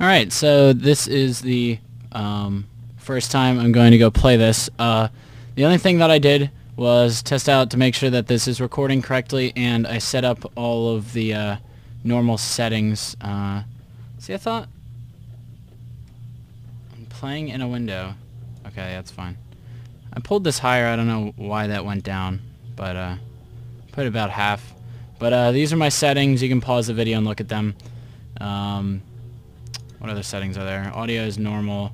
Alright, so this is the first time I'm going to go play this. The only thing that I did was test out to make sure that this is recording correctly, and I set up all of the normal settings. See, I thought I'm playing in a window. Okay, that's fine. I pulled this higher. I don't know why that went down, but put about half. But these are my settings. You can pause the video and look at them. What other settings are there? Audio is normal.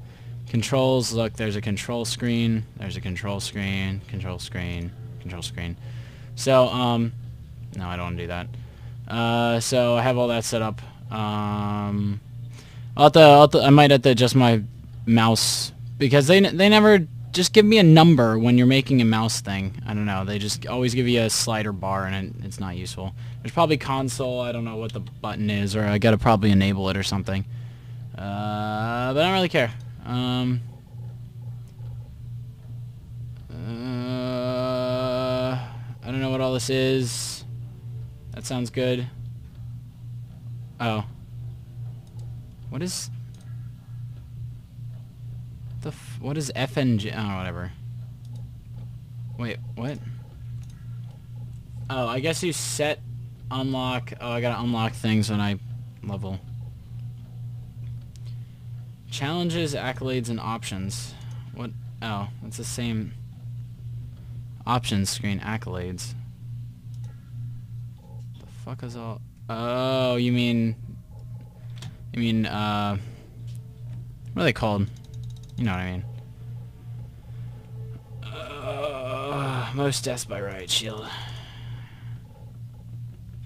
Controls, look, there's a control screen. There's a control screen. Control screen. Control screen. So, no, I don't want to do that. So I have all that set up. I might have to adjust my mouse, because they never just give me a number when you're making a mouse thing. I don't know. They just always give you a slider bar, and it's not useful. There's probably console. I don't know what the button is, or I gotta probably enable it or something. But I don't really care. I don't know what all this is. That sounds good. Oh. What is... what is FNG? Oh, whatever. Wait, what? Oh, I guess you set... unlock... Oh, I gotta unlock things when I level. Challenges, accolades, and options. What? Oh, that's the same. Options screen, accolades. The fuck is all... Oh, you mean... I mean, what are they called? You know what I mean. Most deaths by riot shield.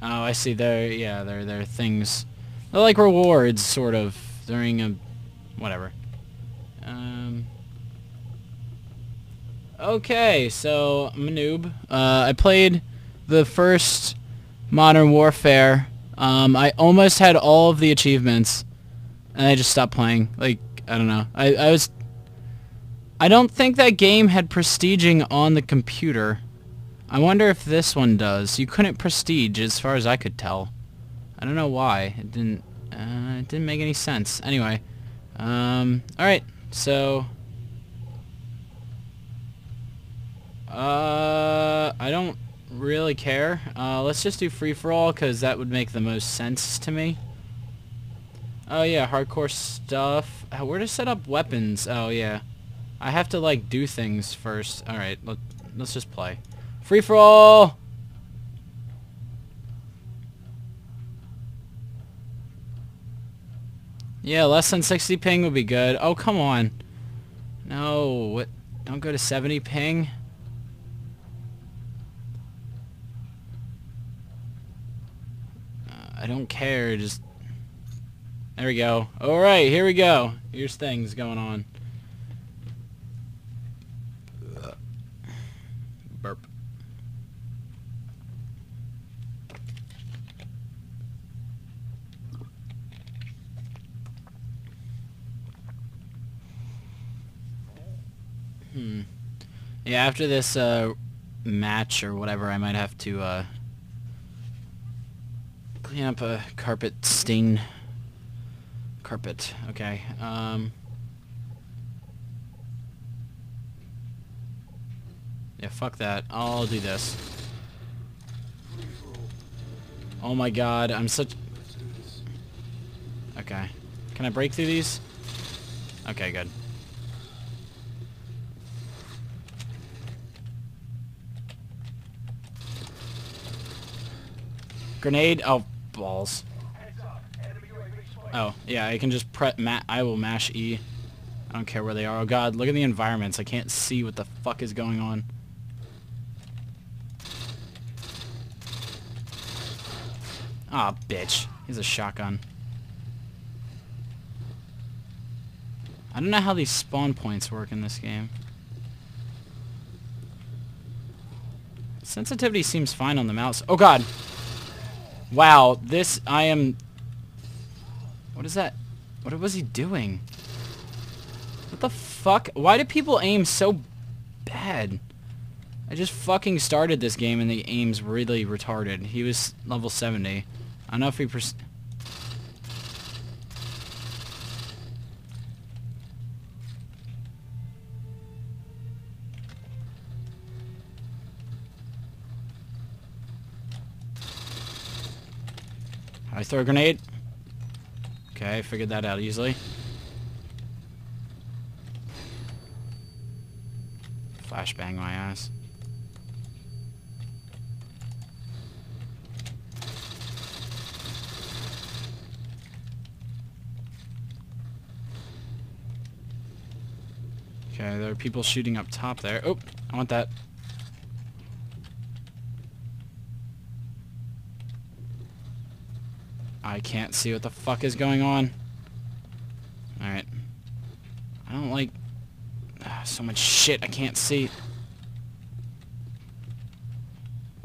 Oh, I see. They're things. They're like rewards, sort of, during a... whatever. Okay, so I'm a noob. I played the first Modern Warfare. I almost had all of the achievements, and I just stopped playing. Like, I don't know. I was... I don't think that game had prestiging on the computer. I wonder if this one does. You couldn't prestige, as far as I could tell. I don't know why. It didn't make any sense. Anyway. Alright, so... I don't really care. Let's just do free-for-all, because that would make the most sense to me. Oh yeah, hardcore stuff. Where to set up weapons? Oh yeah. I have to, like, do things first. Alright, let's just play. Free-for-all! Yeah, less than 60 ping would be good. Oh, come on. No, what? Don't go to 70 ping. I don't care, just... There we go. Alright, here we go. Here's things going on. Burp. Yeah, after this match or whatever, I might have to clean up a carpet stain. Carpet, okay. Yeah, fuck that. I'll do this. Oh my god, I'm such... Okay. Can I break through these? Okay, good. Grenade? Oh, balls. Oh, yeah, I can just I will mash E. I don't care where they are. Oh god, look at the environments. I can't see what the fuck is going on. Aw, oh, bitch. He's a shotgun. I don't know how these spawn points work in this game. Sensitivity seems fine on the mouse. Oh god! Wow, this, I am... What is that? What was he doing? What the fuck? Why do people aim so bad? I just fucking started this game and the aim's really retarded. He was level 70. I don't know if he... I throw a grenade. Okay, I figured that out easily. Flashbang my ass. Okay, there are people shooting up top there. Oh, I want that. I can't see what the fuck is going on. Alright. I don't like... so much shit I can't see.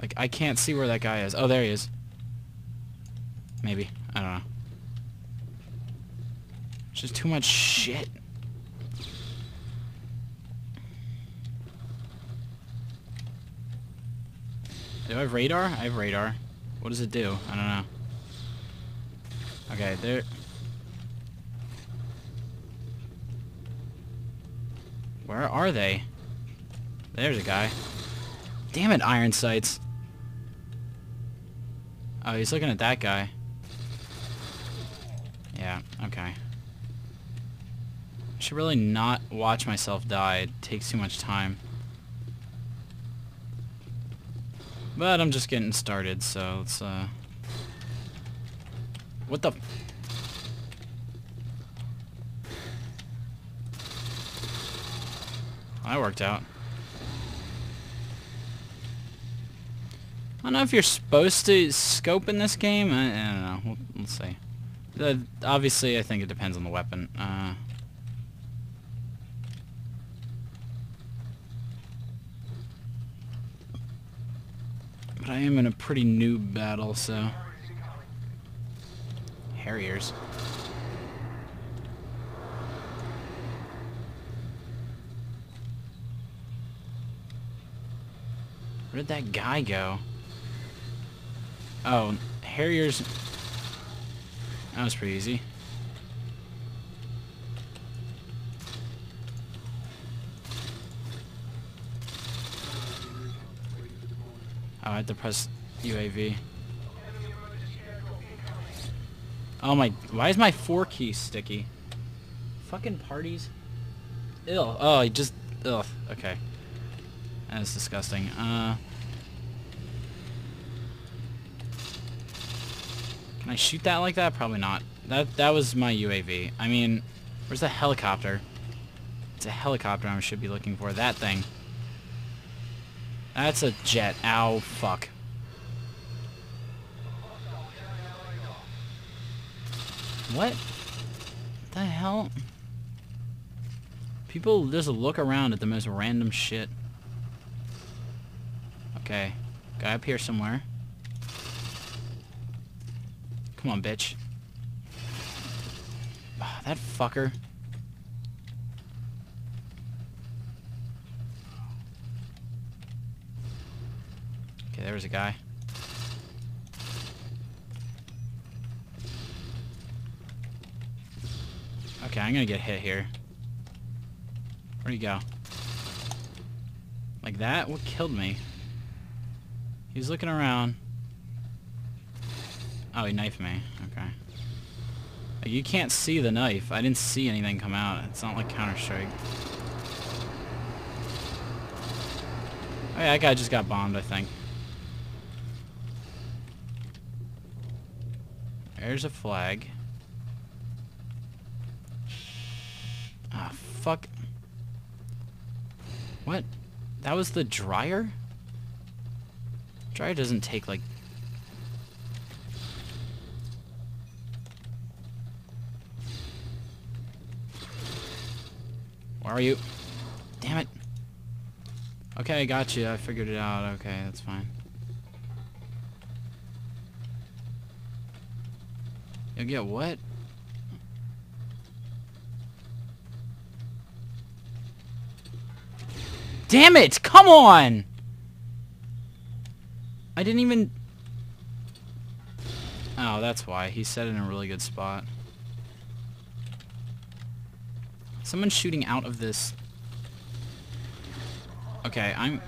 Like, I can't see where that guy is. Oh, there he is. Maybe. I don't know. It's just too much shit. Do I have radar? I have radar. What does it do? I don't know. Okay, there... Where are they? There's a guy. Damn it, iron sights. Oh, he's looking at that guy. Yeah, okay. I should really not watch myself die. It takes too much time. But I'm just getting started, so let's, What the... That worked out. I don't know if you're supposed to scope in this game. I don't know. We'll see. Obviously, I think it depends on the weapon. But I am in a pretty noob battle, so... Harriers. Where did that guy go? Oh, Harriers. That was pretty easy. Oh, I had to press UAV. Oh my, why is my 4 key sticky? Fucking parties. Ew, oh, I just, ugh, okay. That is disgusting. Can I shoot that like that? Probably not. That was my UAV. I mean, where's the helicopter? It's a helicopter I should be looking for. That thing. That's a jet. Ow, fuck. What the hell? People just look around at the most random shit. Okay. Guy up here somewhere. Come on, bitch. Oh, that fucker. Okay, there was a guy. Okay, I'm gonna get hit here. Where'd he go? Like that? What killed me? He's looking around. Oh, he knifed me. Okay. Like, you can't see the knife. I didn't see anything come out. It's not like Counter-Strike. Oh yeah, that guy just got bombed, I think. There's a flag. Ah, fuck. What? That was the dryer? Dryer doesn't take, like... Where are you? Damn it. Okay, I got you. I figured it out. Okay, that's fine. You'll get what? Damn it! Come on! I didn't even... Oh, that's why. He set it in a really good spot. Someone's shooting out of this... Okay, I'm...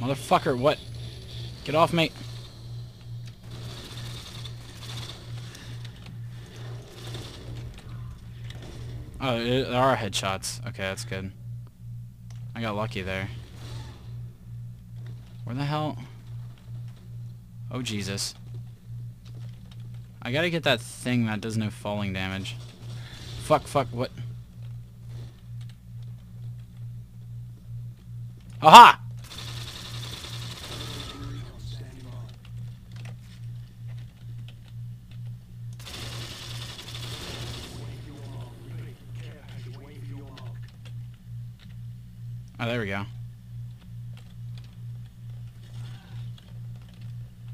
Motherfucker, what? Get off me. Oh, there are headshots. Okay, that's good. I got lucky there. Where the hell? Oh, Jesus. I gotta get that thing that doesn't have falling damage. Fuck, fuck, what? Aha! Oh, there we go.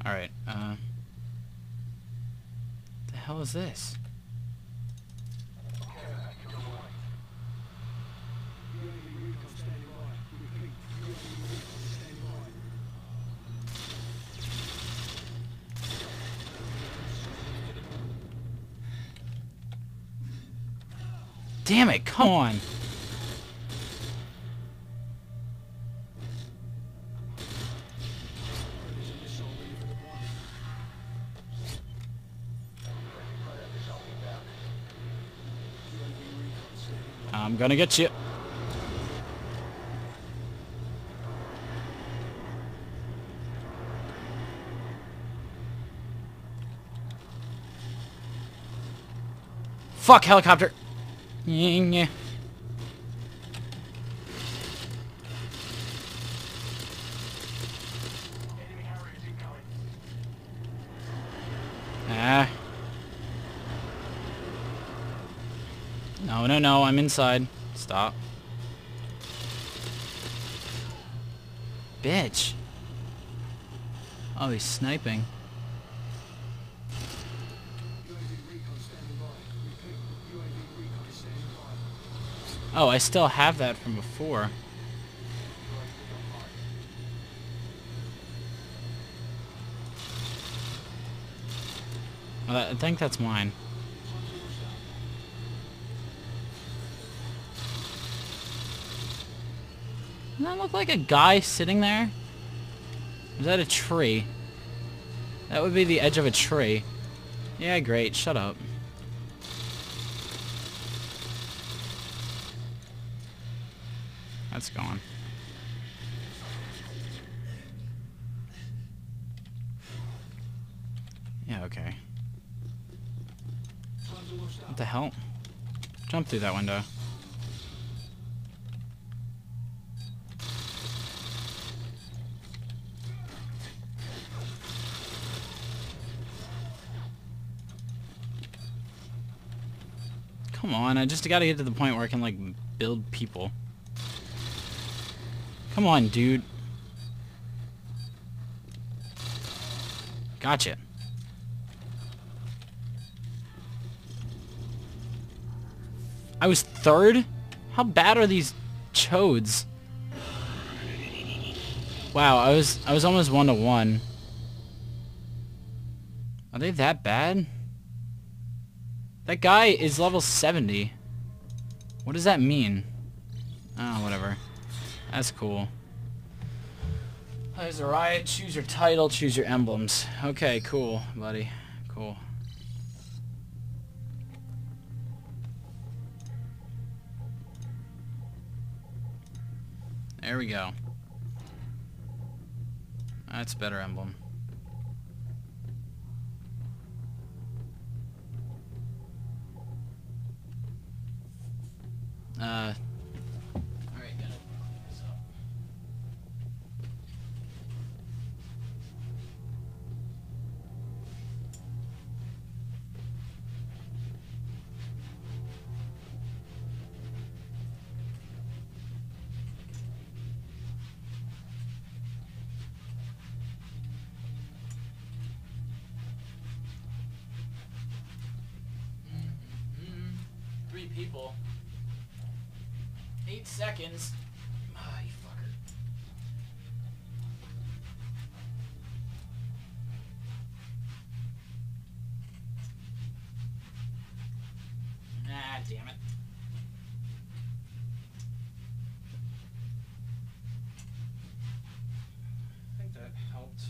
Alright, what the hell is this? Damn it, come on! I'm gonna get you. Fuck, helicopter. Yeah. Ah. No, no, no, I'm inside. Stop. Bitch. Oh, he's sniping. Oh, I still have that from before. I think that's mine. Does that look like a guy sitting there? Is that a tree? That would be the edge of a tree. Yeah, great. Shut up. That's gone. Yeah, okay. What the hell? Jump through that window. Come on, I just gotta get to the point where I can, like, build people. Come on, dude. Gotcha. I was third? How bad are these chodes? Wow, I was almost 1-to-1. Are they that bad? That guy is level 70. What does that mean? Oh, whatever. That's cool. There's a riot. Choose your title. Choose your emblems. Okay, cool, buddy. Cool. There we go. That's a better emblem. People. 8 seconds. Ah, you fucker. Ah, damn it. helped.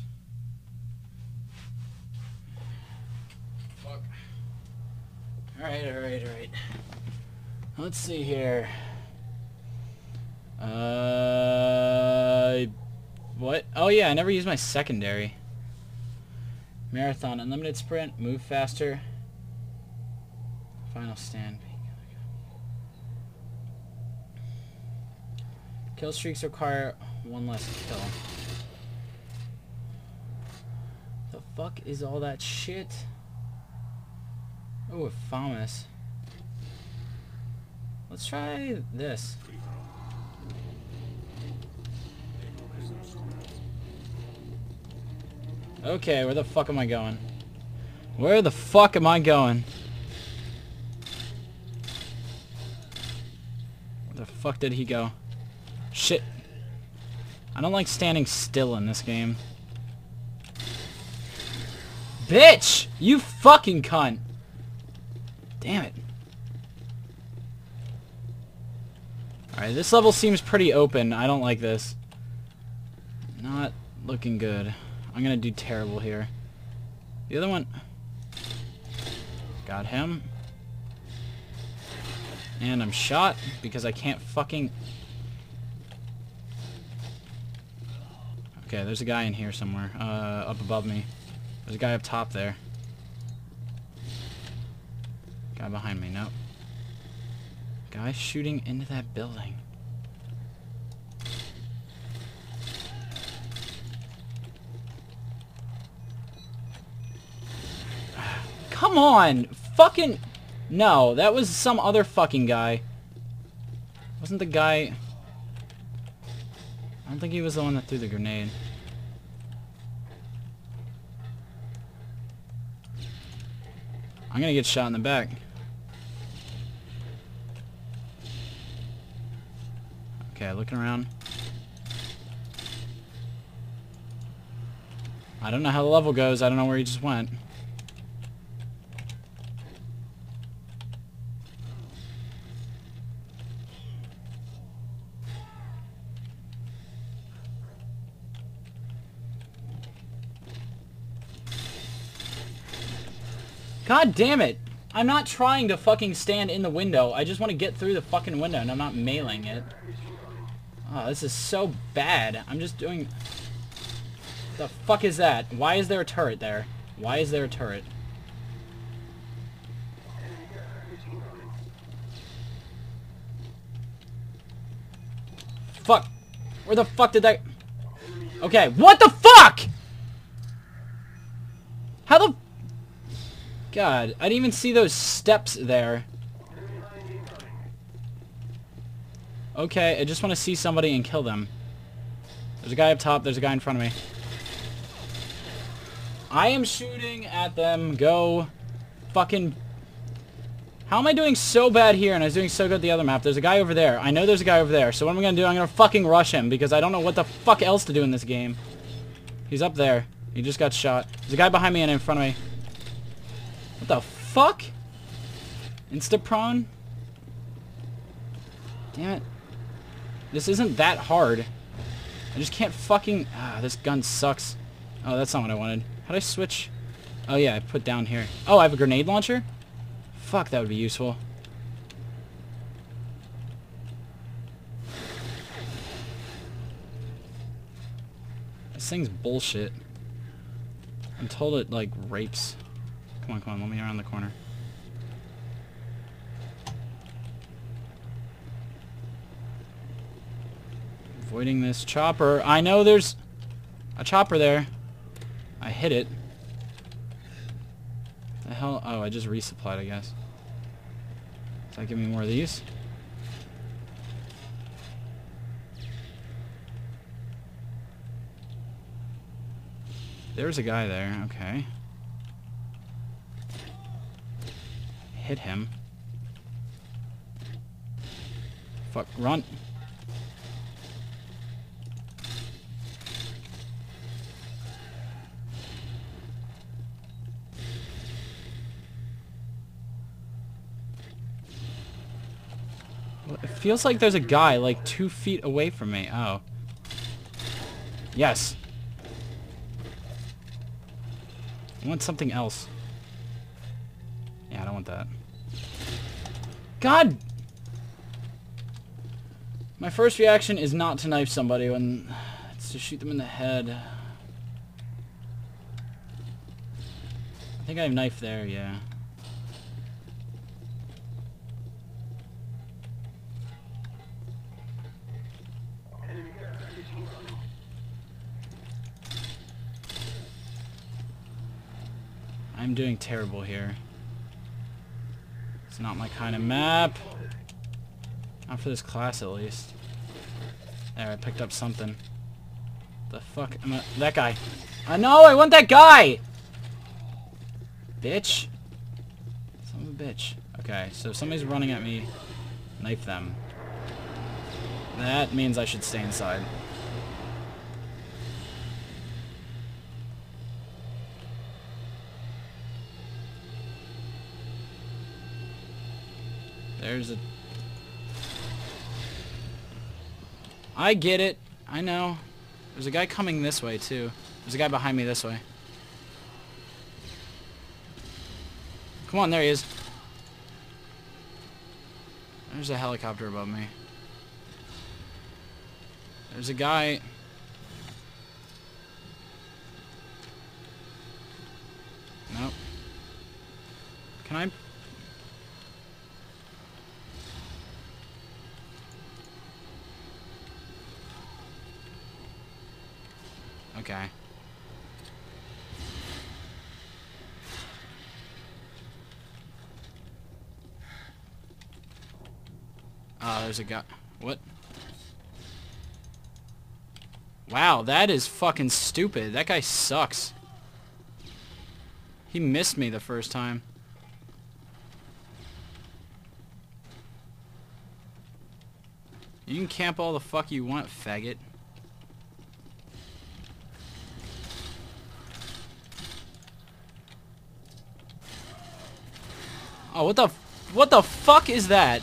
Fuck. Alright. Let's see here. What? Oh yeah, I never used my secondary. Marathon, unlimited sprint, move faster. Final stand. Kill streaks require one less kill. The fuck is all that shit? Oh, a FAMAS. Let's try this. Okay, where the fuck am I going? Where the fuck am I going? Where the fuck did he go? Shit. I don't like standing still in this game. Bitch! You fucking cunt! Damn it. Alright, this level seems pretty open. I don't like this. Not looking good. I'm gonna do terrible here. The other one... Got him. And I'm shot because I can't fucking... Okay, there's a guy in here somewhere, up above me. There's a guy up top there. Guy behind me, nope. Guy shooting into that building. Come on! Fucking... No, that was some other fucking guy. Wasn't the guy... I don't think he was the one that threw the grenade. I'm gonna get shot in the back. Okay, looking around. I don't know how the level goes. I don't know where he just went. God damn it! I'm not trying to fucking stand in the window. I just want to get through the fucking window and I'm not mailing it. Oh, this is so bad. I'm just doing... The fuck is that? Why is there a turret there? Why is there a turret? Fuck! Where the fuck did that... Okay, what the fuck?! How the... God, I didn't even see those steps there. Okay, I just want to see somebody and kill them. There's a guy up top, there's a guy in front of me. I am shooting at them, go fucking... How am I doing so bad here and I was doing so good the other map? There's a guy over there. I know there's a guy over there, so what am I gonna do? I'm gonna fucking rush him because I don't know what the fuck else to do in this game. He's up there. He just got shot. There's a guy behind me and in front of me. What the fuck? Insta-prone? Damn it. This isn't that hard. I just can't fucking... Ah, this gun sucks. Oh, that's not what I wanted. How do I switch? Oh yeah, I put down here. Oh, I have a grenade launcher? Fuck, that would be useful. This thing's bullshit. I'm told it, like, rapes. Come on, let me around the corner. Avoiding this chopper. I know there's a chopper there. I hit it. What the hell? Oh, I just resupplied, I guess. Does that give me more of these? There's a guy there, okay. Hit him. Fuck, run. Well, it feels like there's a guy like 2 feet away from me. Oh. Yes. I want something else. Yeah, I don't want that. God! My first reaction is not to knife somebody when... It's to shoot them in the head. I think I have knife there, yeah. I'm doing terrible here. It's not my kind of map. Not for this class, at least. There, I picked up something. The fuck? That guy. I know! I want that guy! Bitch. Son of a bitch. Okay, so if somebody's running at me, knife them. That means I should stay inside. There's a... I get it. I know. There's a guy coming this way, too. There's a guy behind me this way. Come on, there he is. There's a helicopter above me. There's a guy... Nope. Can I... Okay. Ah, there's a guy. What? Wow, that is fucking stupid. That guy sucks. He missed me the first time. You can camp all the fuck you want, faggot. Oh, what the fuck is that?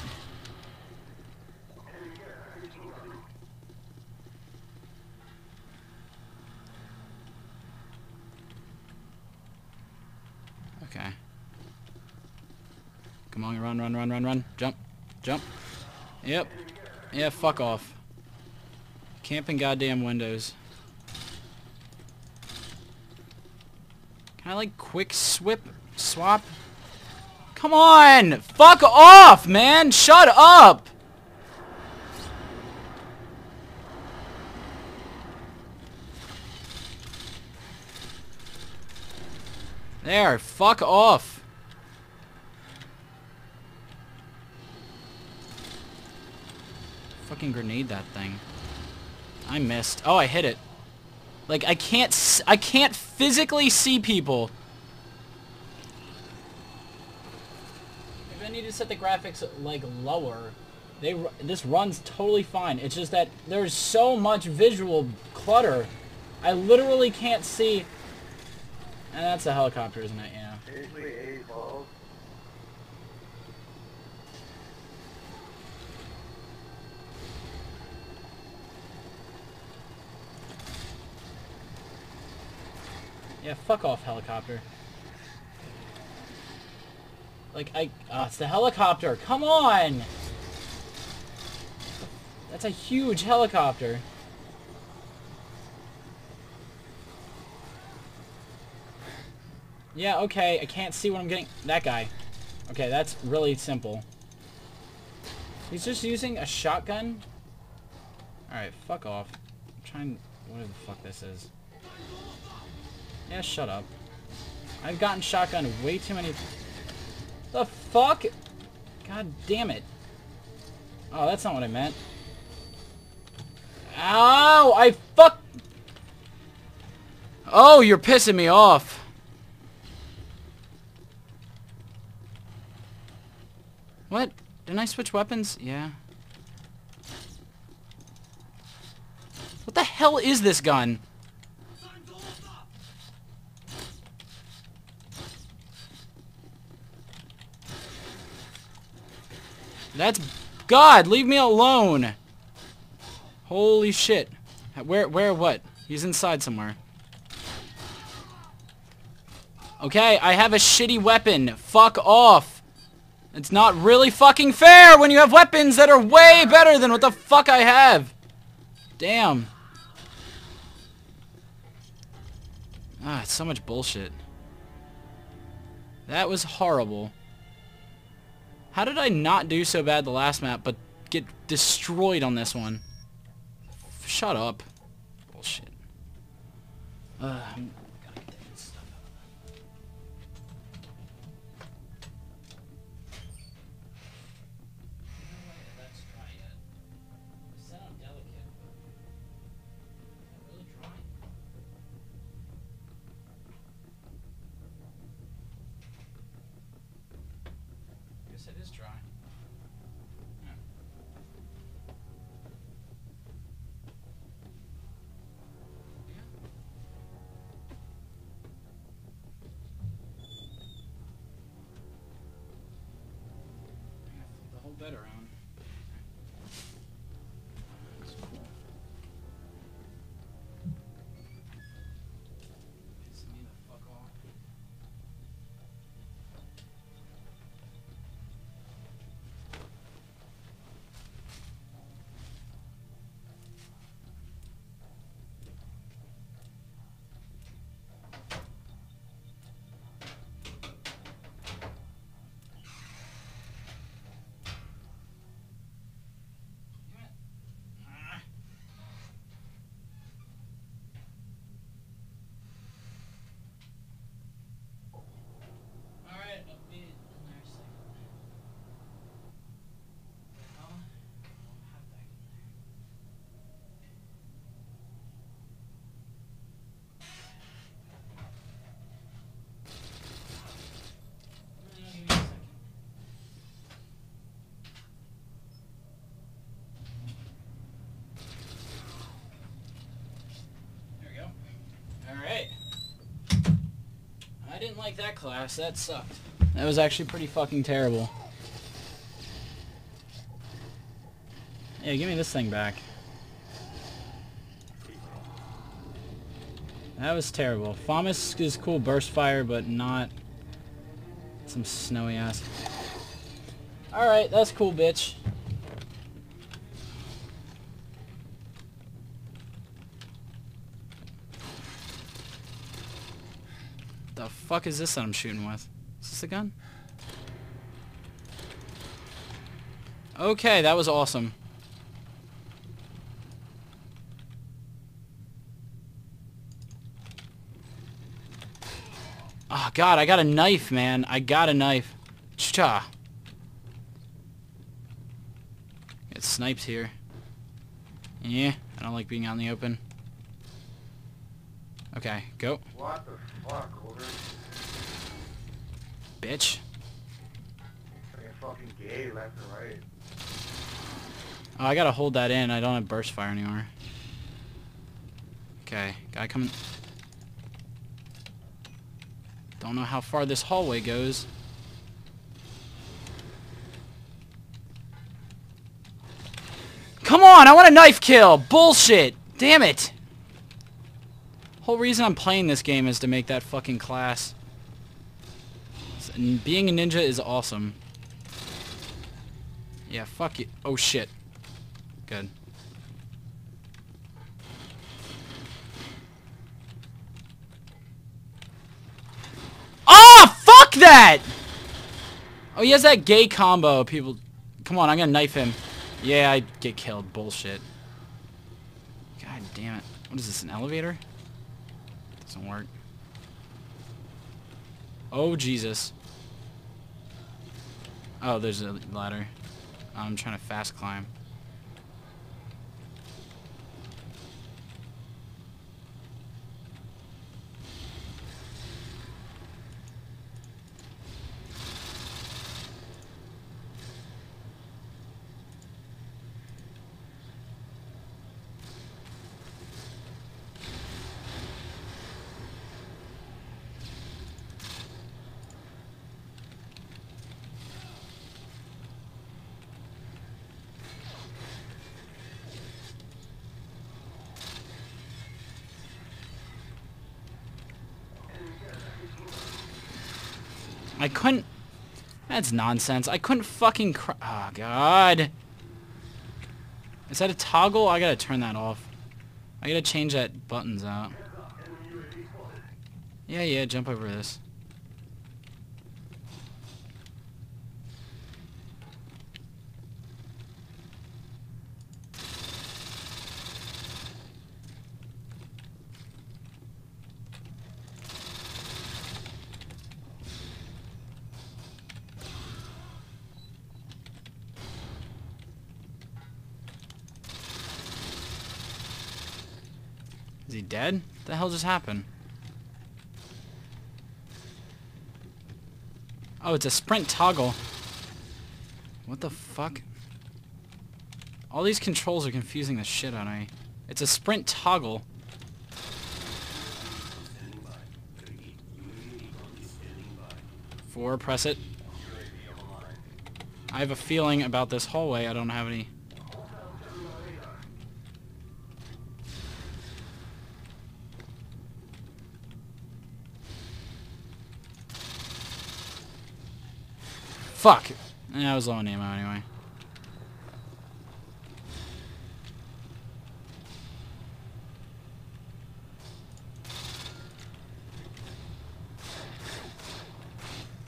Okay. Come on, run. Jump. Yep. Yeah, fuck off. Camping goddamn windows. Can I, like, quick swap? Come on! Fuck off, man! Shut up! There, fuck off! Fucking grenade that thing. I missed. Oh, I hit it. Like, I can't physically see people. Need to set the graphics like lower. This runs totally fine. It's just that there's so much visual clutter. I literally can't see. And that's a helicopter, isn't it? Yeah. Yeah. Fuck off, helicopter. Like, it's the helicopter. Come on! That's a huge helicopter. Yeah, okay, I can't see what I'm getting. That guy. Okay, that's really simple. He's just using a shotgun? Alright, fuck off. I'm trying... Whatever the fuck this is. Yeah, shut up. I've gotten shotgun way too many... The fuck? God damn it. Oh, that's not what I meant. Ow! I fuck... Oh, you're pissing me off. What? Didn't I switch weapons? Yeah. What the hell is this gun? That's... God, leave me alone! Holy shit. Where what? He's inside somewhere. Okay, I have a shitty weapon. Fuck off. It's not really fucking fair when you have weapons that are way better than what the fuck I have. Damn. Ah, it's so much bullshit. That was horrible. How did I not do so bad the last map, but get destroyed on this one? Shut up. Bullshit. Gotta get this stuff out of there. Yes, it is dry. Bed around. That's cool. Piss me the fuck off. I didn't like that class. That sucked. That was actually pretty fucking terrible. Yeah, give me this thing back. That was terrible. FAMAS is cool burst fire, but not some snowy ass. Alright, that's cool, bitch. The fuck is this that I'm shooting with? Is this a gun? Okay, that was awesome. Oh god, I got a knife, man. I got a knife. Cha. Get sniped here. Yeah, I don't like being out in the open. Okay, go. What the fuck, Ogre? Bitch. I got fucking gay left and right. Oh, I gotta hold that in. I don't have burst fire anymore. Okay, guy coming. Don't know how far this hallway goes. Come on, I want a knife kill! Bullshit! Damn it! Whole reason I'm playing this game is to make that fucking class. And being a ninja is awesome. Yeah, fuck you. Oh shit. Good. Oh, fuck that! Oh, he has that gay combo. People, come on, I'm gonna knife him. Yeah, I get killed. Bullshit. God damn it. What is this, an elevator? Doesn't work. Oh Jesus. Oh, there's a ladder. I'm trying to fast climb. I couldn't... That's nonsense. I couldn't fucking... Oh, God. Is that a toggle? I gotta turn that off. I gotta change that buttons out. Yeah, yeah, jump over this. Is he dead? What the hell just happened? Oh, it's a sprint toggle. What the fuck? All these controls are confusing the shit out of me. It's a sprint toggle. Four, press it. I have a feeling about this hallway. I don't have any... Fuck! Yeah, I was low on ammo anyway.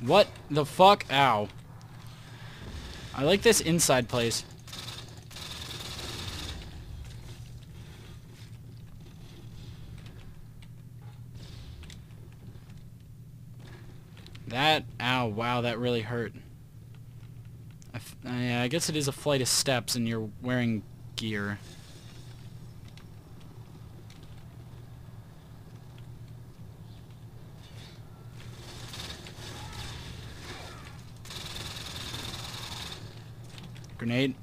What the fuck? Ow. I like this inside place. That, ow, wow, that really hurt. Yeah, I guess it is a flight of steps and you're wearing gear. Grenade.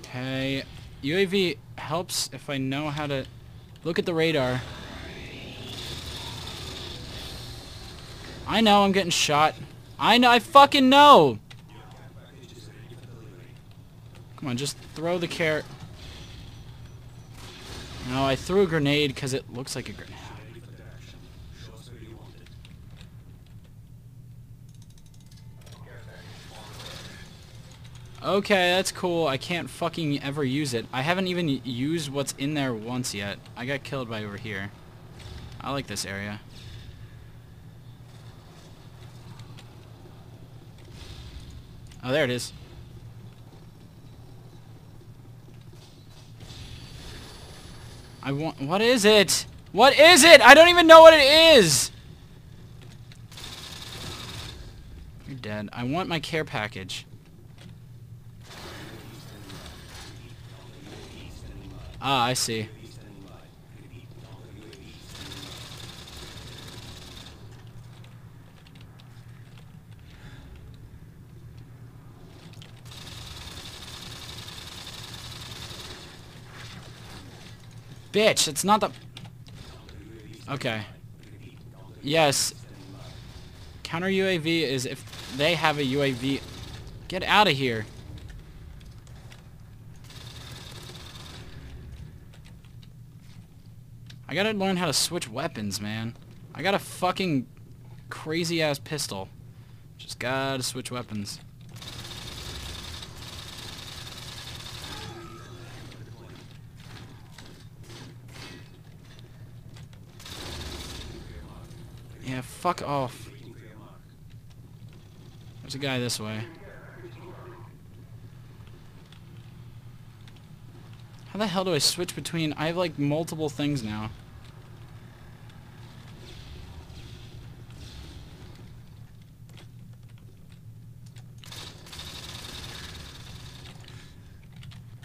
Okay. UAV helps if I know how to look at the radar. I know I'm getting shot. I know, I fucking know! Come on, just throw the carrot. No, I threw a grenade because it looks like a grenade. Okay, that's cool. I can't fucking ever use it. I haven't even used what's in there once yet. I got killed by over here. I like this area. Oh, there it is. I want... What is it? What is it? I don't even know what it is! You're dead. I want my care package. Ah, I see. Bitch, it's not the... Okay. Yes. Counter UAV is if they have a UAV... Get out of here. I gotta learn how to switch weapons, man. I got a fucking crazy-ass pistol. Just gotta switch weapons. Yeah, fuck off. There's a guy this way. How the hell do I switch between... I have, like, multiple things now.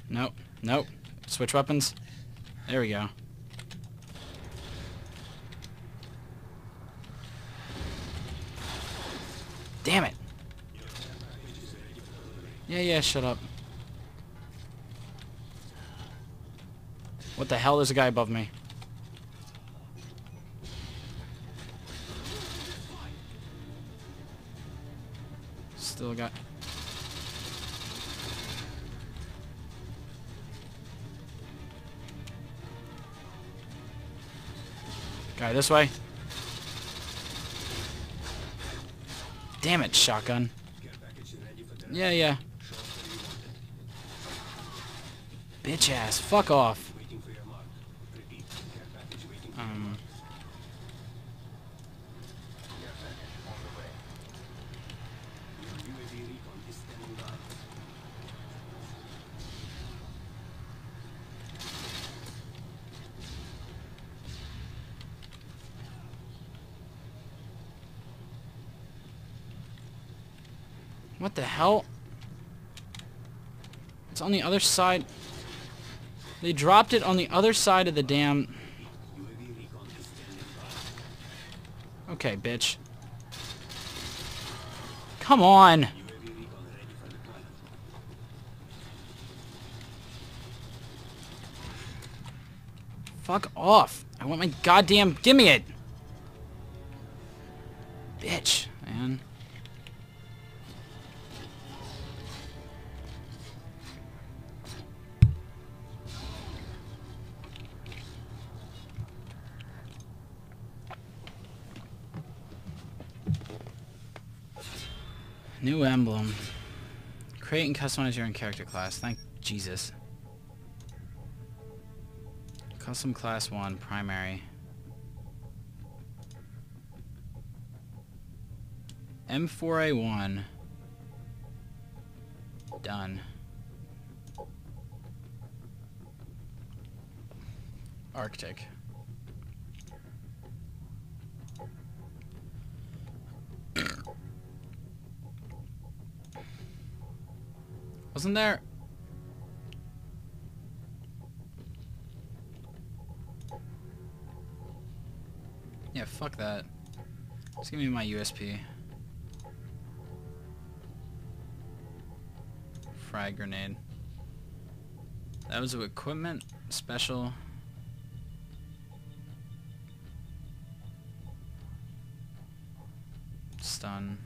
Nope. Nope. Switch weapons. There we go. Damn it! Yeah, yeah, shut up. What the hell? There's a guy above me. Still got... Guy this way. Damn it, shotgun. Yeah, yeah. Bitch ass, fuck off. What the hell? It's on the other side. They dropped it on the other side of the damn... Okay, bitch. Come on! Fuck off! I want my goddamn... Give me it! Bitch, man. New emblem. Create and customize your own character class. Thank Jesus. Custom class 1, primary. M4A1. Done. Arctic. Wasn't there? Yeah, fuck that. Just give me my USP. Frag grenade. That was equipment, special. Stun.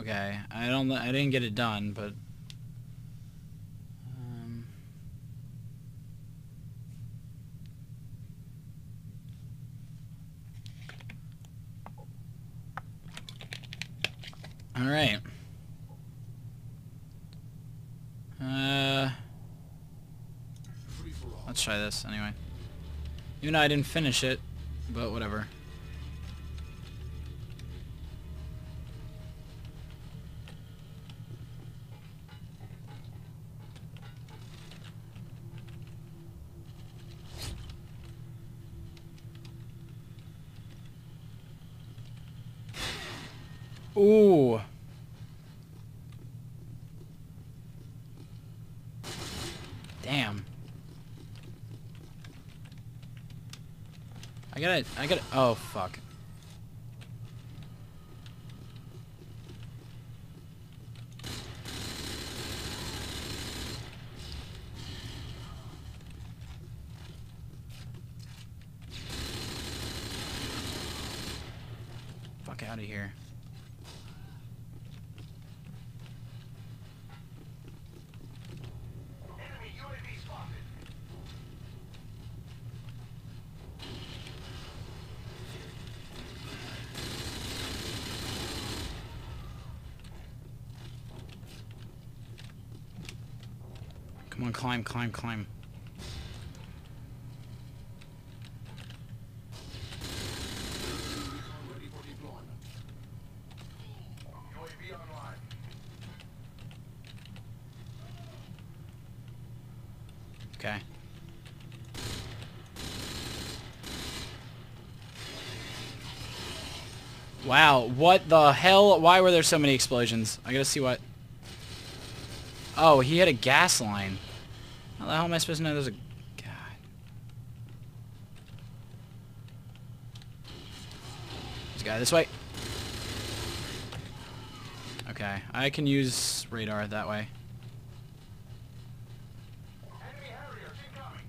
Okay, I didn't get it done, but all right. Let's try this anyway. Even though I didn't finish it, but whatever. Ooh. Damn. I gotta, oh fuck. Fuck out of here. Come on, climb, climb, climb. Okay. Wow, what the hell? Why were there so many explosions? I gotta see what... Oh, he had a gas line. How the hell am I supposed to know there's a... God. There's a guy this way. Okay, I can use radar that way. Enemy Harrier, keep coming.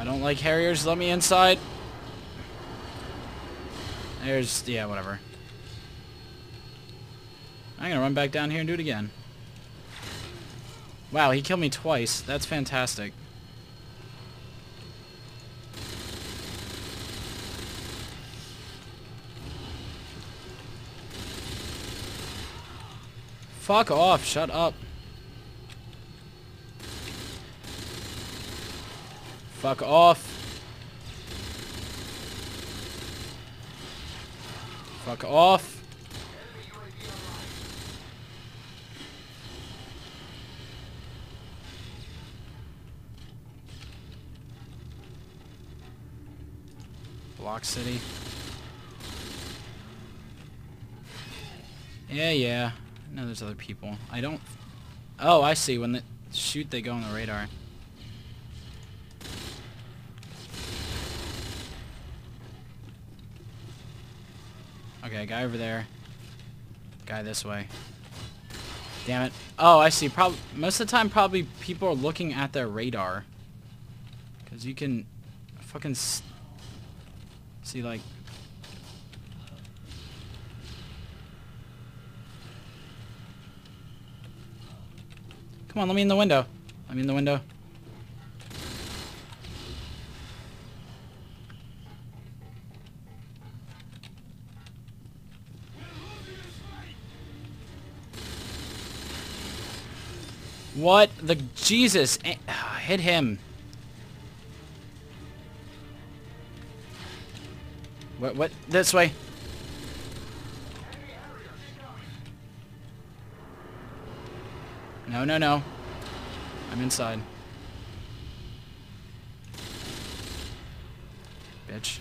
I don't like Harriers. Let me inside. There's... yeah, whatever. I'm gonna run back down here and do it again. Wow, he killed me twice. That's fantastic. Fuck off. Shut up. Fuck off. Fuck off. Block City. Yeah, yeah. No, there's other people. I don't... oh, I see. When they shoot, they go on the radar. Okay, guy over there. Guy this way. Damn it. Oh, I see. Most of the time, probably people are looking at their radar. Because you can fucking... see, like... come on, let me in the window. Let me in the window. What the... Jesus! Hit him. What? This way. No, no, no. I'm inside. Bitch.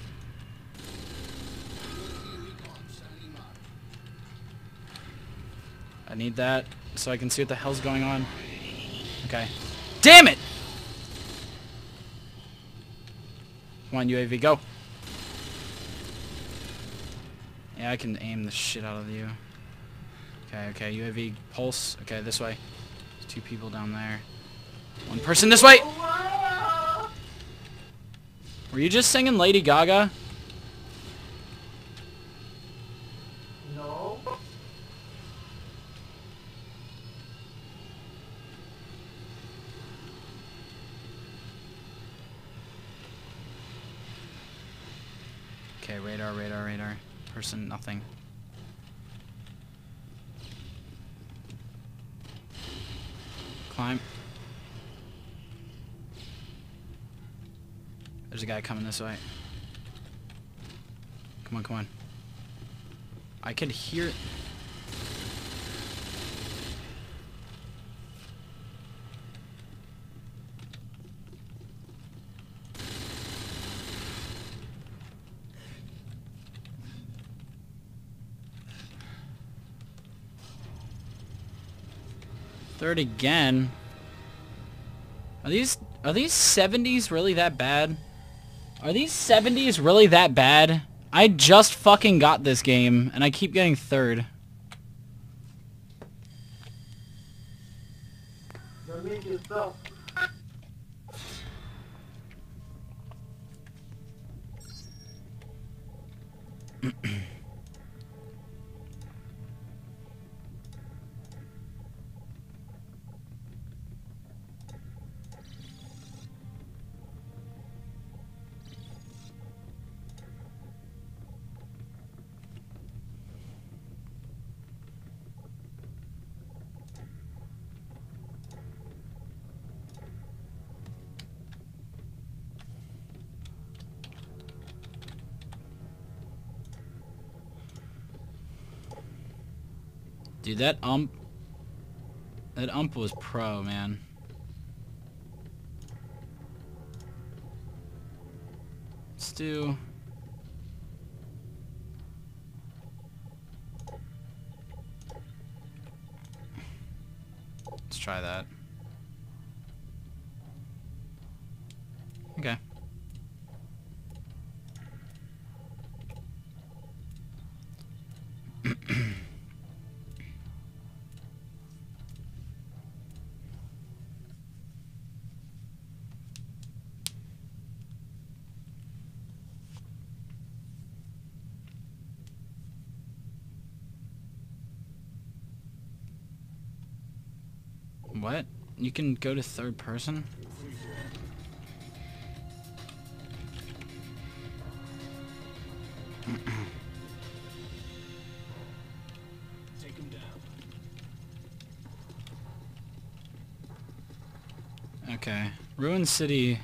I need that so I can see what the hell's going on. Okay. Damn it! Come on, UAV, go. Yeah, I can aim the shit out of you. Okay, okay, UAV, pulse. Okay, this way. There's two people down there. One person this way! Were you just singing Lady Gaga? No. Okay, radar, radar, radar. Person, nothing. Climb. There's a guy coming this way. Come on, come on. I could hear it. Third again. Are these 70s really that bad? Are these 70s really that bad? I just fucking got this game and I keep getting third. Dude, that ump was pro, man. Let's do... let's try that. Okay. What? You can go to third person? Take him down. Okay. Ruined City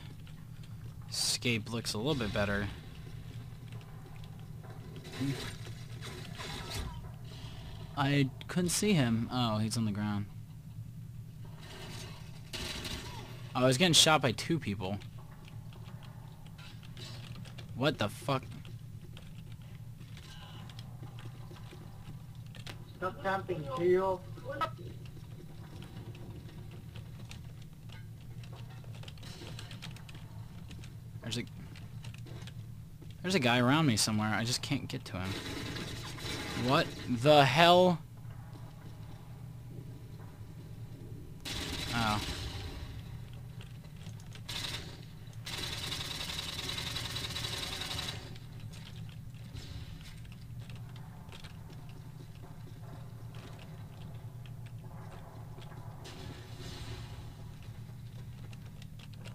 scape looks a little bit better. I couldn't see him. Oh, he's on the ground. I was getting shot by two people. What the fuck? Stop camping, Geo. There's a guy around me somewhere. I just can't get to him. What the hell? Oh.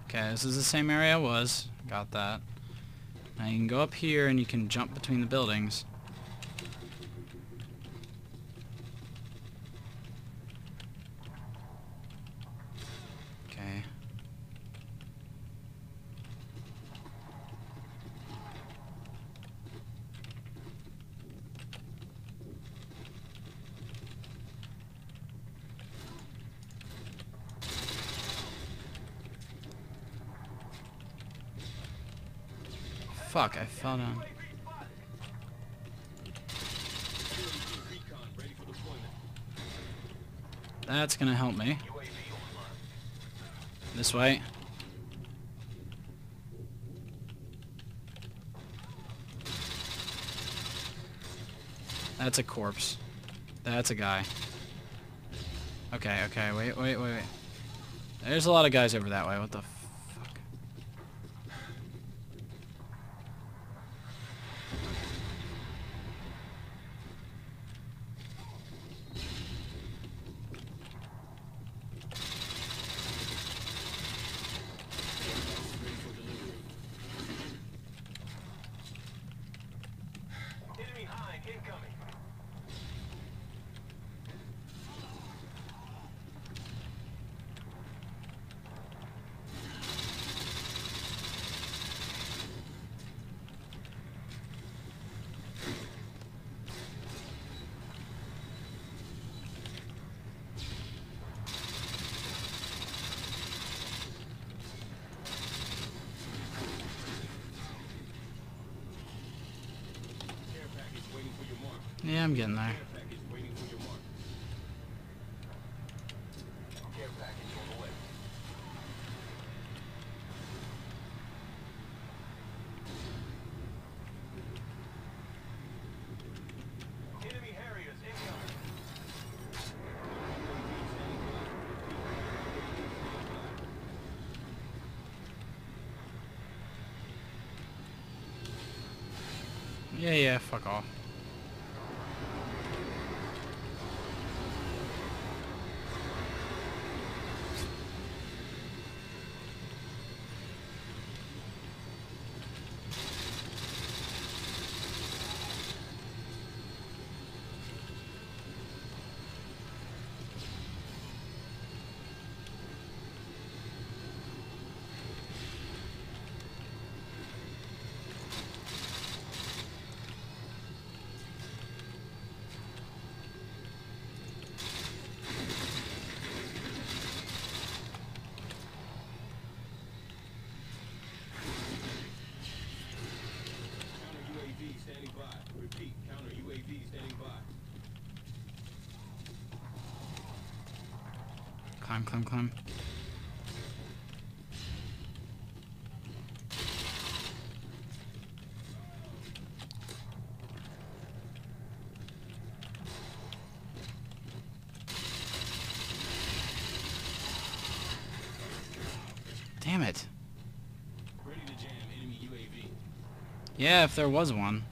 Okay, this is the same area I was. Got that. Now you can go up here and you can jump between the buildings. Okay. Fuck, I fell down. That's gonna help me. This way. That's a corpse. That's a guy. Okay, okay, wait. There's a lot of guys over that way, what the fuck? Yeah, I'm getting there. Yeah, fuck off. Climb. Damn it. Ready to jam enemy UAV. Yeah, if there was one.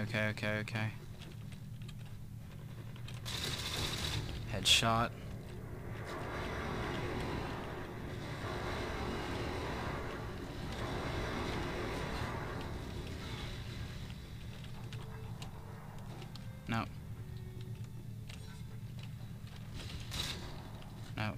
Okay. Headshot. No. No.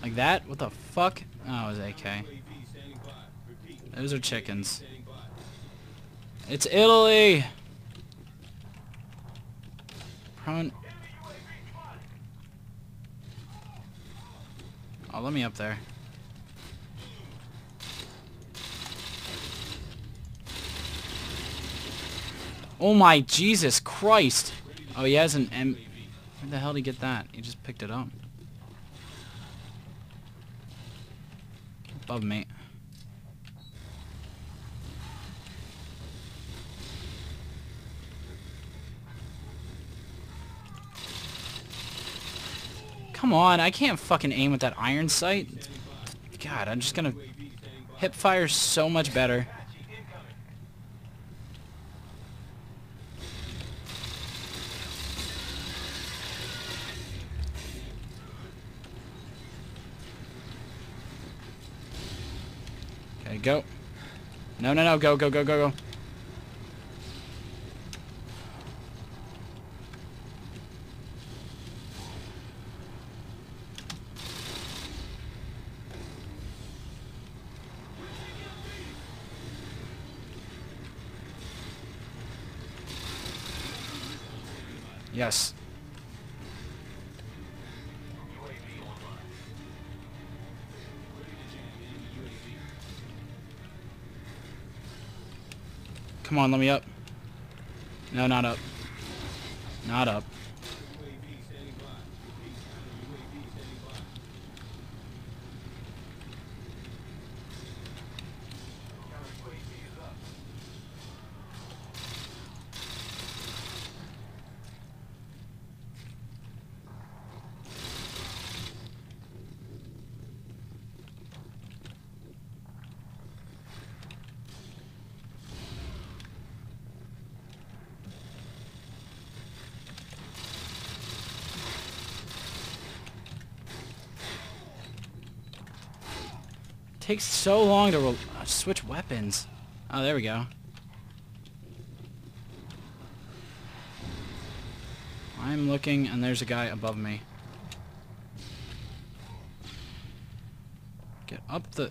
Like that? What the fuck? Oh, it was AK. Those are chickens. It's Italy! Prone. Oh, let me up there. Oh my Jesus Christ! Oh, he has an M... Where the hell did he get that? He just picked it up. Above me. Come on, I can't fucking aim with that iron sight. God, I'm just gonna hip fire so much better. Go. No, go. Yes. Come on, let me up. No, not up. Not up. Takes so long to switch weapons. Oh, there we go. I'm looking, and there's a guy above me. Get up the...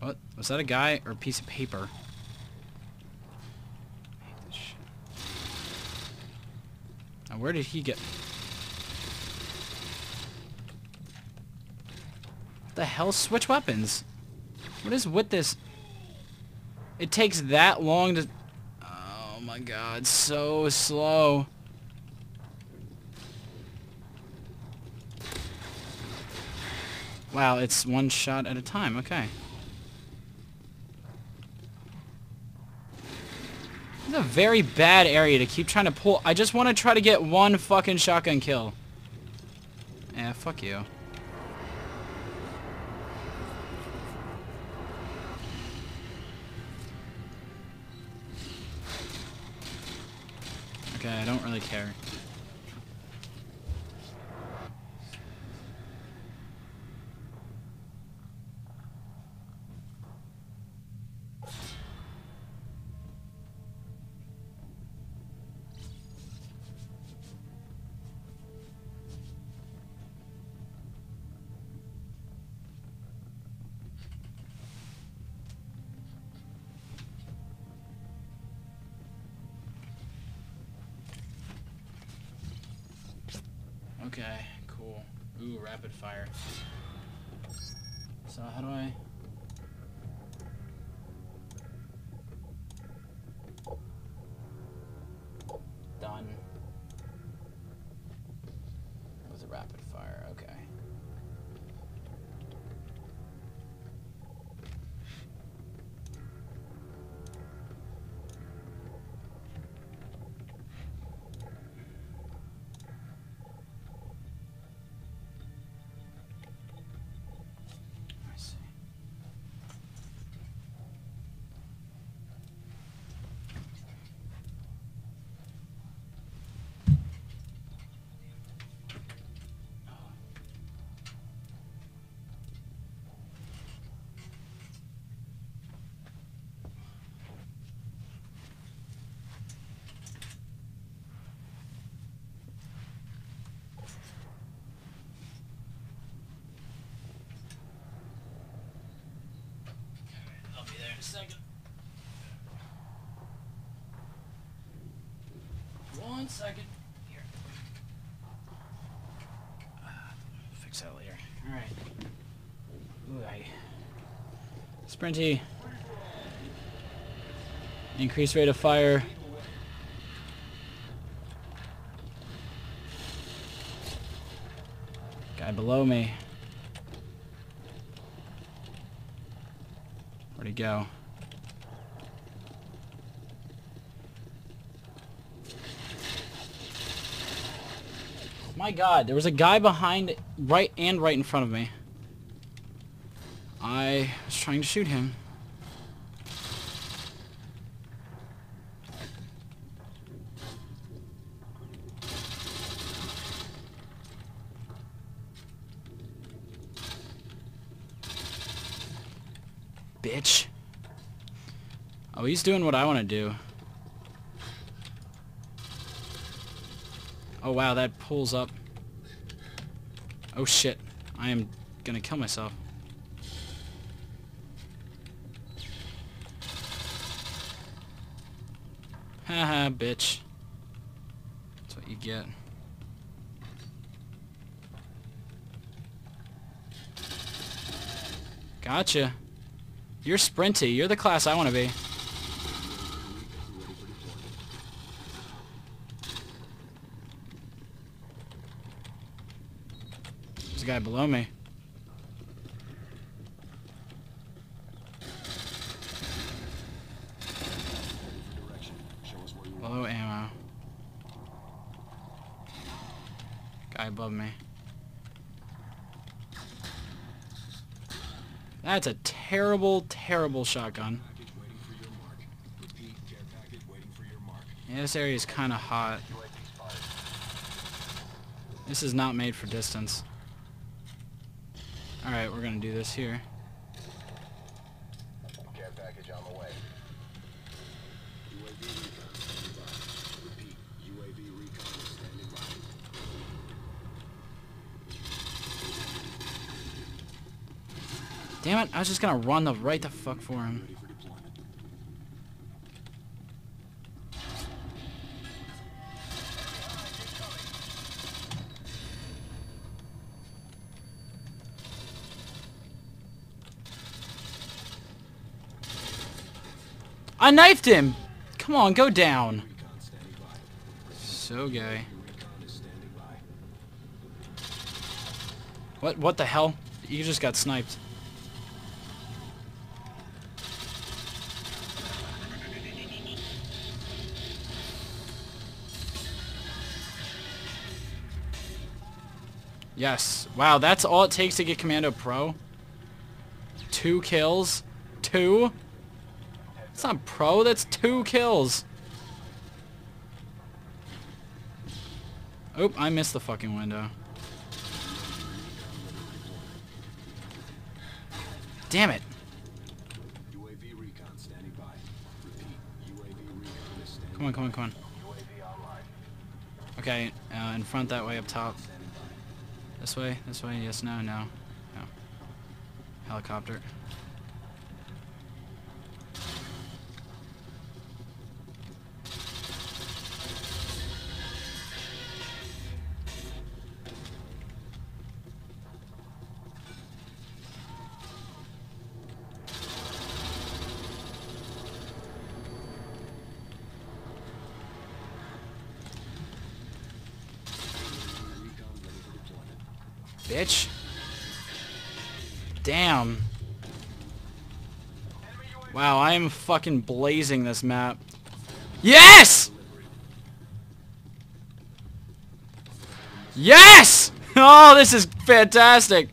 What? Was that a guy or a piece of paper? I hate this shit. Now, where did he get... The hell, switch weapons. What is with this? It takes that long to... Oh my god, so slow. Wow, it's one shot at a time, okay. This is a very bad area to keep trying to pull. I just want to try to get one fucking shotgun kill. Yeah, fuck you. I don't really care. Okay, cool. Ooh, rapid fire. So how do I... second. 1 second. Here. Fix that later. Alright. Ooh, Sprinty. Increased rate of fire. Guy below me. Where'd he go? My God, there was a guy behind, right in front of me. I was trying to shoot him. Bitch. Oh, he's doing what I want to do. Oh wow, that pulls up. Oh shit, I am gonna kill myself. Haha, bitch. That's what you get. Gotcha. You're Sprinty, you're the class I want to be. Guy below me. Low ammo. Guy above me. That's a terrible, terrible shotgun. Yeah, this area is kind of hot. This is not made for distance. Alright, we're gonna do this here. Care package on the way. UAV recon standing by. Repeat, UAV recon standing by. Damn it, I was just gonna run the fuck for him. I knifed him! Come on, go down. So gay. What the hell? You just got sniped. Yes. Wow, that's all it takes to get Commando Pro? 2 kills? 2? That's not pro, that's 2 kills. Oop, I missed the fucking window. Damn it. UAV recon standing by. Repeat, UAV recon is standing by. Come on, come on, come on. Okay, in front that way, up top. This way, yes, no, no. No. Helicopter. Bitch. Damn. Wow, I am fucking blazing this map. Yes! Yes! Oh, this is fantastic.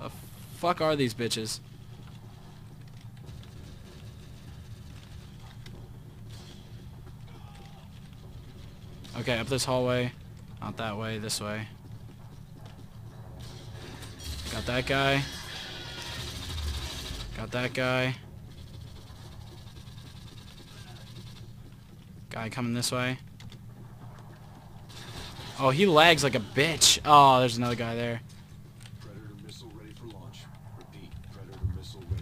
The fuck are these bitches? Okay, up this hallway. Not that way, this way. Got that guy. Got that guy. Guy coming this way. Oh, he lags like a bitch. Oh, there's another guy there. Predator missile ready for launch. Repeat, Predator missile ready.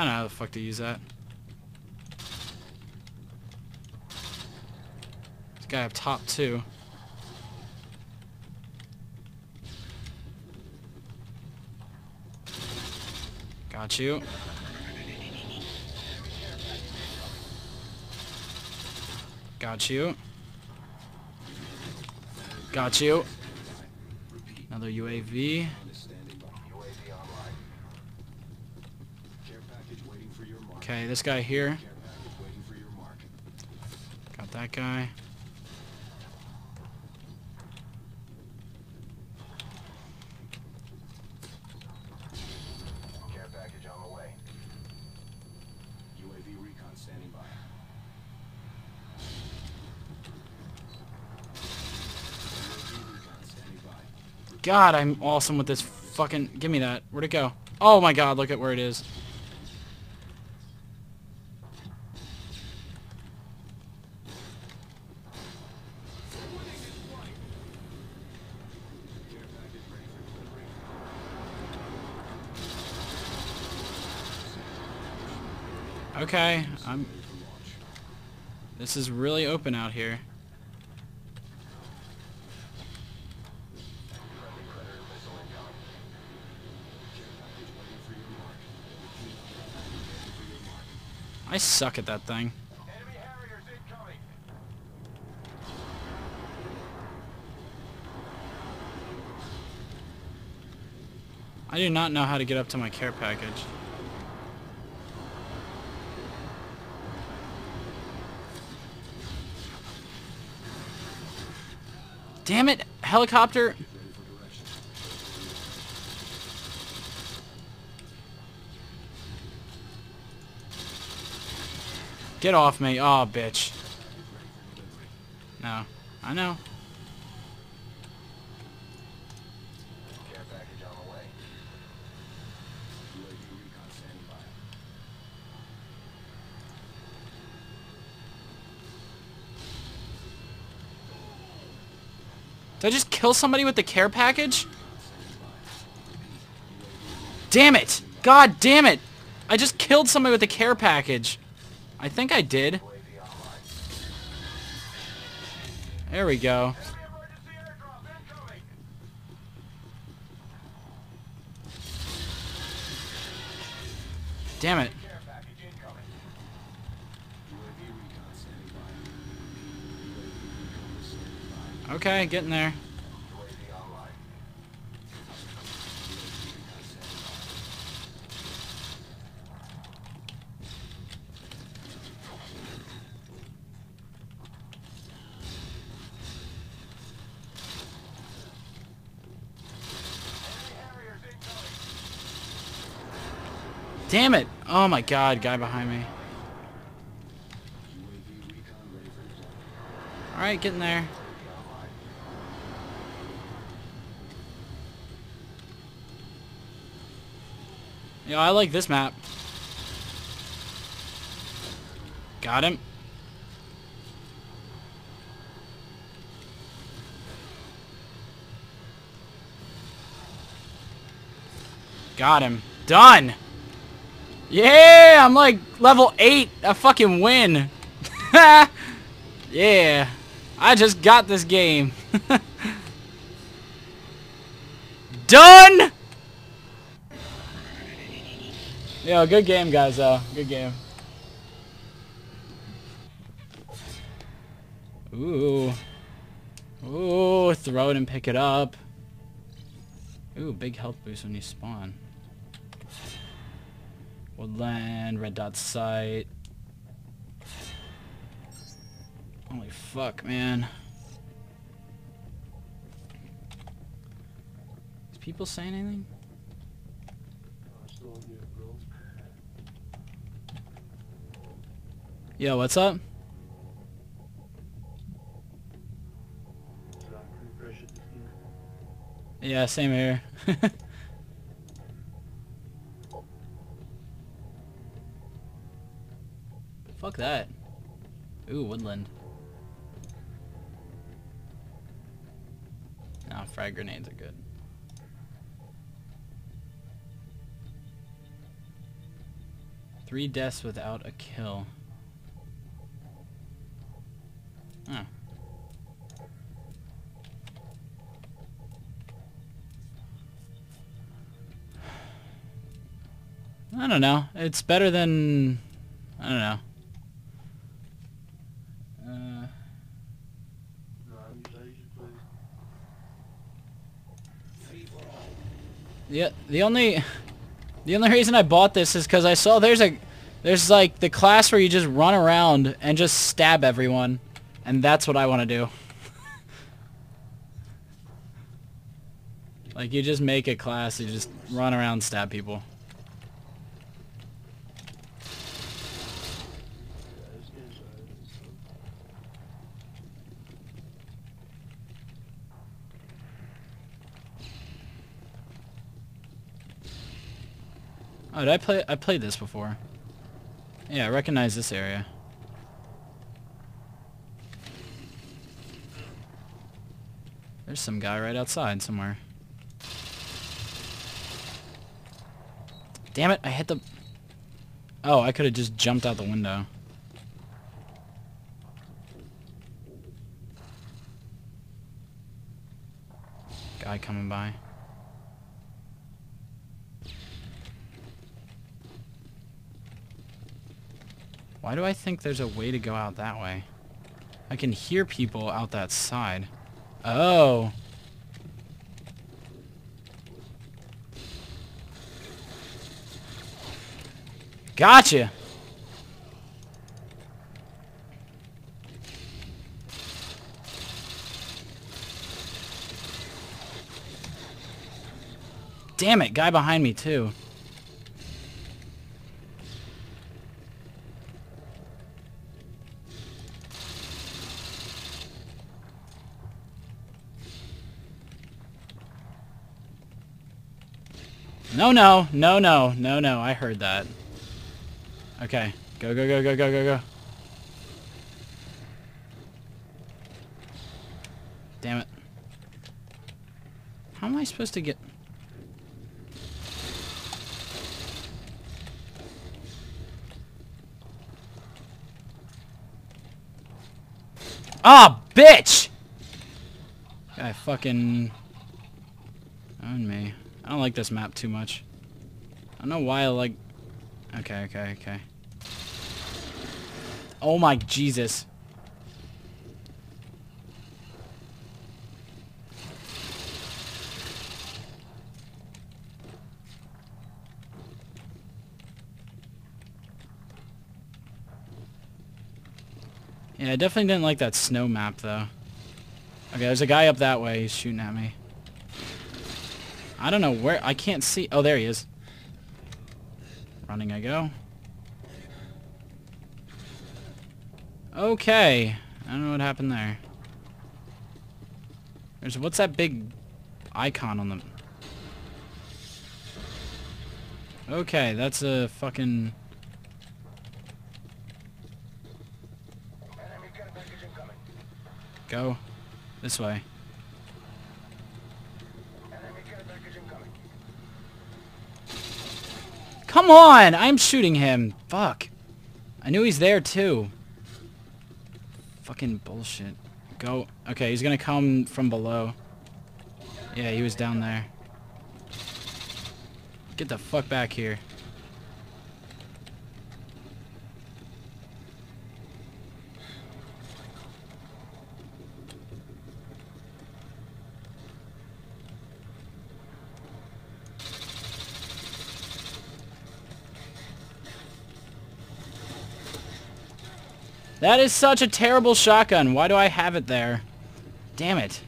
I don't know how the fuck to use that. This guy up top too. Got you. Got you. Got you. Another UAV. Okay, this guy here. Got that guy. Care package on the way. UAV recon standing by. God, I'm awesome with this fucking... Give me that. Where'd it go? Oh my god, look at where it is. Okay, I'm... This is really open out here. I suck at that thing. Enemy Harriers incoming. I do not know how to get up to my care package. Damn it, helicopter! Get off me. Aw, oh, bitch. No. I know. Did I just kill somebody with the care package? Damn it! God damn it! I just killed somebody with the care package. I think I did. There we go. Damn it. Okay, getting there. Damn it! Oh my god, guy behind me. Alright, getting there. Yo, I like this map. Got him. Got him. Done! Yeah, I'm like level 8. I fucking win. Yeah, I just got this game. Done. Yo, good game, guys. Though, good game. Ooh, ooh, throw it and pick it up. Ooh, big health boost when you spawn. Woodland, red dot sight. Holy fuck, man. Is people saying anything? Yo, what's up? Yeah, same here. Fuck that. Ooh, woodland. Nah, frag grenades are good. 3 deaths without a kill. Huh. I don't know. It's better than... I don't know. Yeah, the only reason I bought this is because I saw there's like the class where you just run around and just stab everyone, and that's what I want to do. Like you just make a class, you just run around and stab people. Oh, I played this before. Yeah, I recognize this area. There's some guy right outside somewhere. Damn it, I hit the... Oh, I could have just jumped out the window. Guy coming by. Why do I think there's a way to go out that way? I can hear people out that side. Oh! Gotcha! Damn it, guy behind me too. No, no, no, no, no, no, I heard that. Okay, go, go, go, go, go, go, go. Damn it. How am I supposed to get... Ah, bitch! Guy fucking... owned me. I don't like this map too much. I don't know why I like... Okay, okay, okay. Oh my Jesus. Yeah, I definitely didn't like that snow map though. Okay, there's a guy up that way. He's shooting at me. I don't know where... I can't see... Oh, there he is. Running I go. Okay. I don't know what happened there. There's... What's that big icon on the... Okay, that's a fucking... Go. This way. Come on! I'm shooting him. Fuck. I knew he's there too. Fucking bullshit. Go. Okay, he's gonna come from below. Yeah, he was down there. Get the fuck back here. That is such a terrible shotgun. Why do I have it there? Damn it.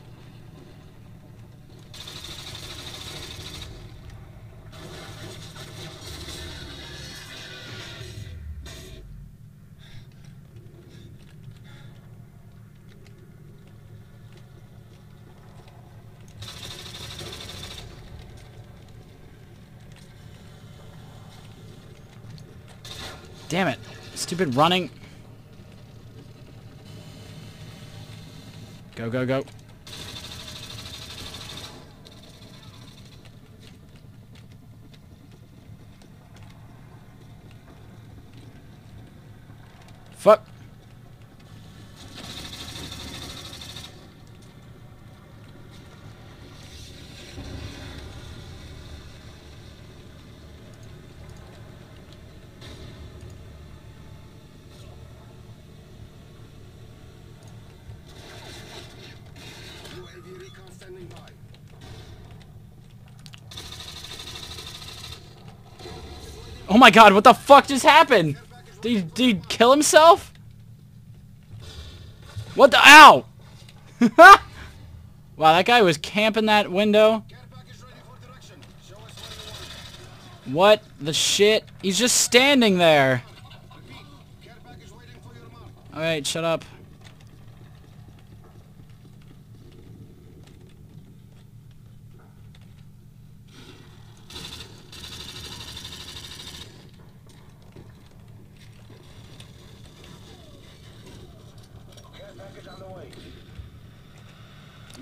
Damn it. Stupid running. Go, go, go. Fuck. Oh my god, what the fuck just happened? Did he kill himself? What the— ow! Wow, that guy was camping that window. What the shit? He's just standing there. Alright, shut up.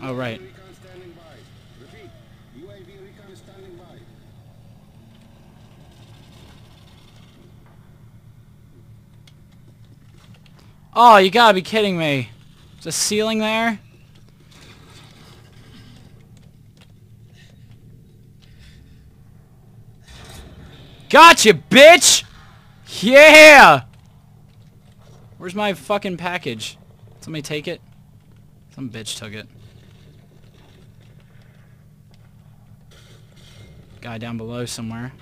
Oh, right. Oh, you gotta be kidding me. There's a ceiling there? Gotcha, bitch! Yeah! Where's my fucking package? Somebody take it? Some bitch took it. Guy down below somewhere.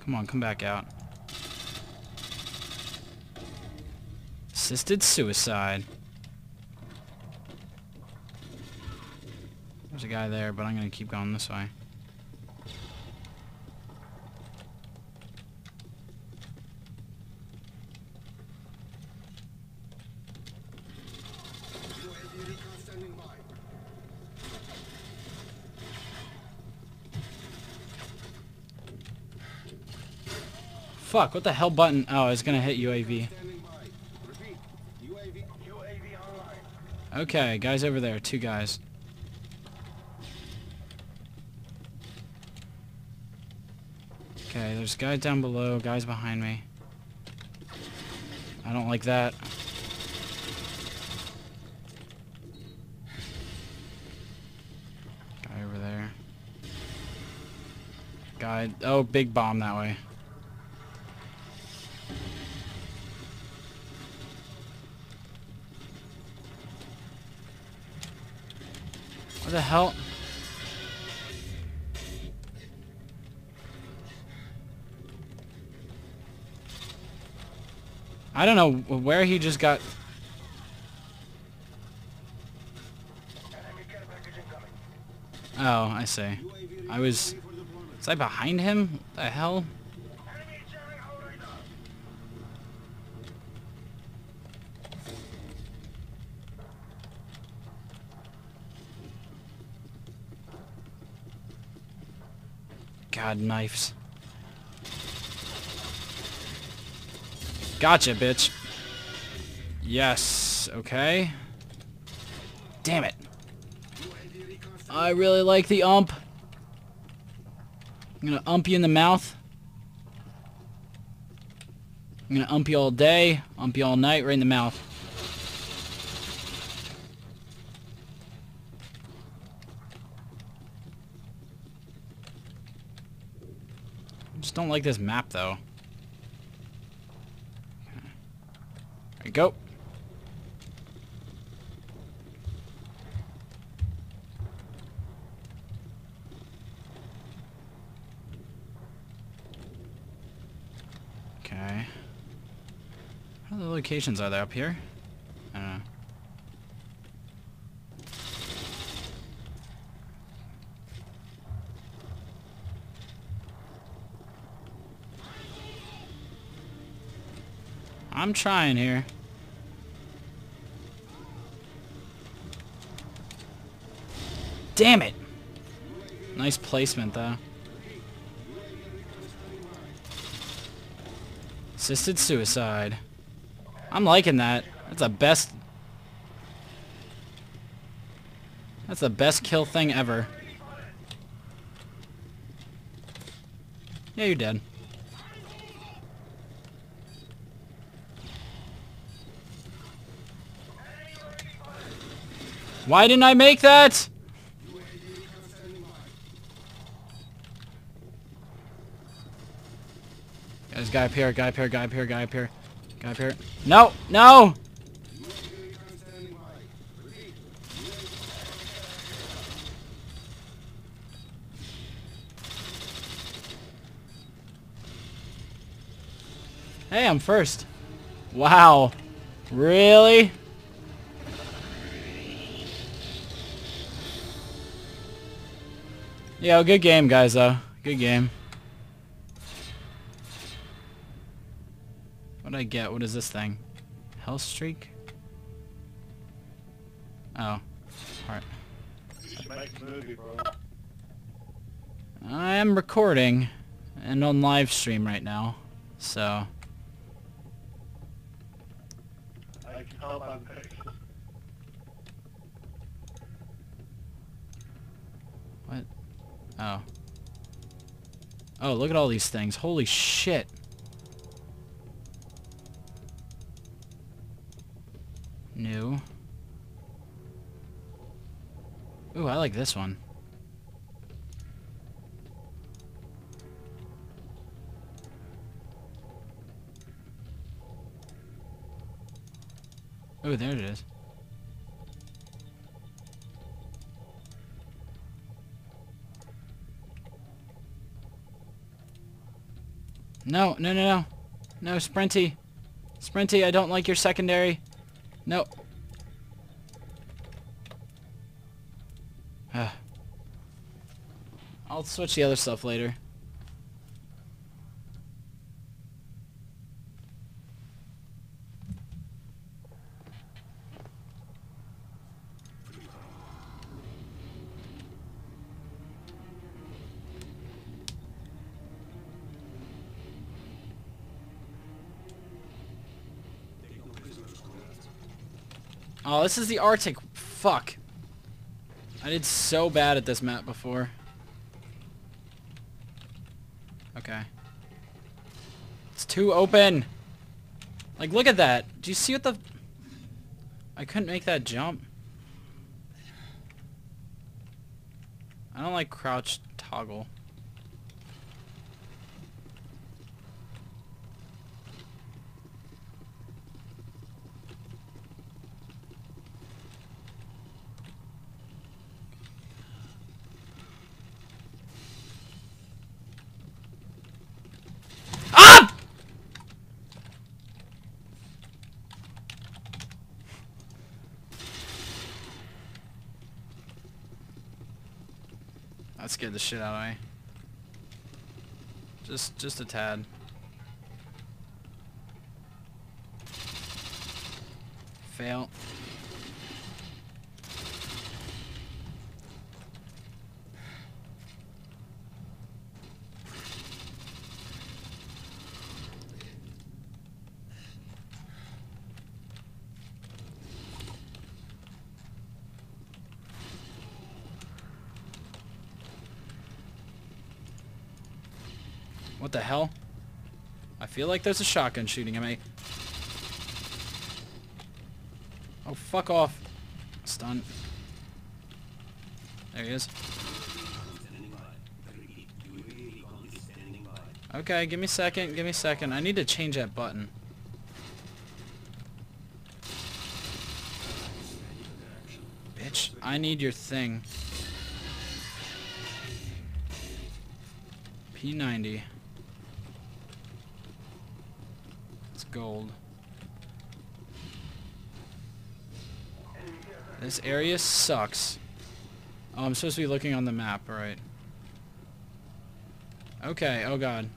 Come on, come back out. Assisted suicide. There's a guy there, but I'm gonna keep going this way. Fuck, what the hell button? Oh, I was gonna hit UAV. Okay, guys over there, two guys. Okay, there's guys down below, guys behind me. I don't like that. Guy over there. Guy, oh, big bomb that way. What the hell? I don't know where he just got. Oh, I see. I was. Was I behind him? What the hell? God, knives. Gotcha, bitch. Yes, okay. Damn it. I really like the ump. I'm gonna ump you in the mouth. I'm gonna ump you all day, ump you all night, right in the mouth. Don't like this map though. Okay. There you go. Okay. What other locations are there up here? I don't know. I'm trying here. Damn it! Nice placement, though. Assisted suicide. I'm liking that. That's the best That's the best kill thing ever. Yeah, you're dead. Why didn't I make that? There's guy up here, guy up here, guy up here, guy up here, guy up here. No! No! Hey, I'm first. Wow. Really? Yeah, good game, guys, though. Good game. What did I get? What is this thing? Health streak? Oh. Alright. I am recording and on live stream right now, so... I can help on pictures. What? Oh. Oh, look at all these things. Holy shit. New. Ooh, I like this one. Ooh, there it is. No, no, no, no. No, Sprinty. Sprinty, I don't like your secondary. No. I'll switch the other stuff later. Oh, this is the Arctic. Fuck. I did so bad at this map before. Okay. It's too open. Like, look at that. Do you see what the... I couldn't make that jump. I don't like crouch toggle. That scared the shit out of me. Just a tad. Fail. What the hell? I feel like there's a shotgun shooting at me. Oh, fuck off. Stun. There he is. Okay, give me a second, give me a second. I need to change that button. Bitch, I need your thing. P90. Gold. This area sucks. Oh, I'm supposed to be looking on the map, alright. Okay, oh god.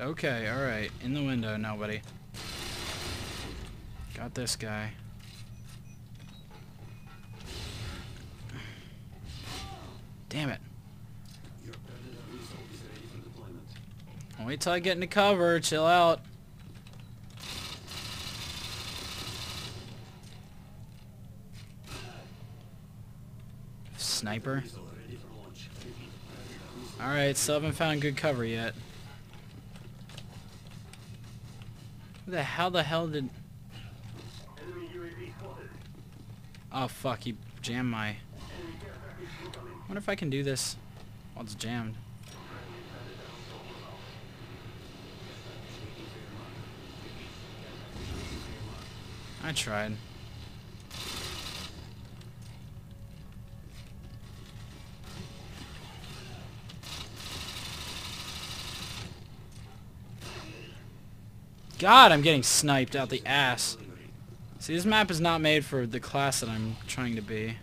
Okay, alright. In the window, nobody. Got this guy. Damn it. Wait till I get into cover, chill out. Sniper. Alright, still haven't found good cover yet. How the hell did... Oh fuck, he jammed my... I wonder if I can do this while it's jammed. I tried. God, I'm getting sniped out the ass. See, this map is not made for the class that I'm trying to be.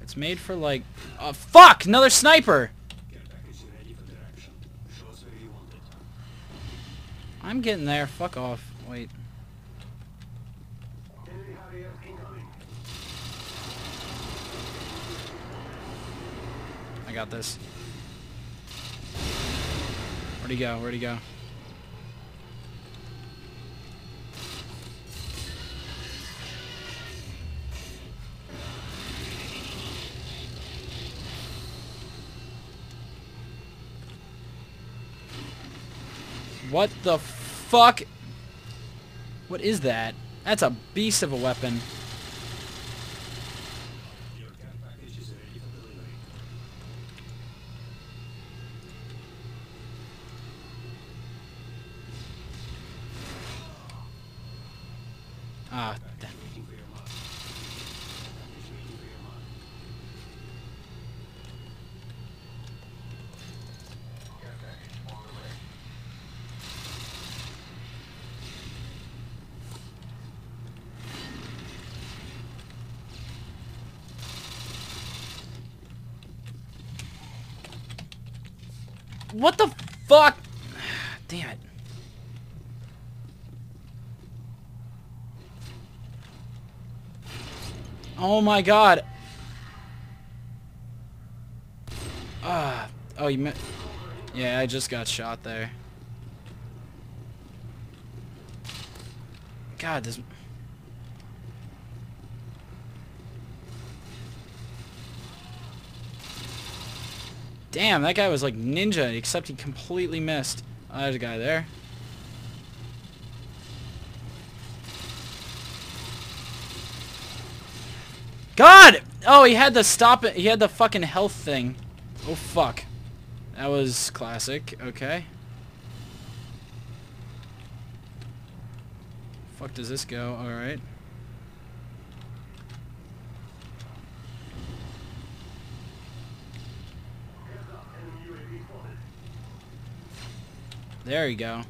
It's made for like... Oh, fuck! Another sniper! I'm getting there. Fuck off. Wait. I got this. Where'd he go? Where'd he go? What the fuck? What is that? That's a beast of a weapon. Ah, what the fuck? Damn it. Oh my god. Ah. Oh, you meant... Yeah, I just got shot there. God, this... Damn, that guy was like ninja, except he completely missed. Oh, there's a guy there. God! Oh, he had to stop it. He had the fucking health thing. Oh, fuck. That was classic. Okay. Fuck does this go? Alright. There you go.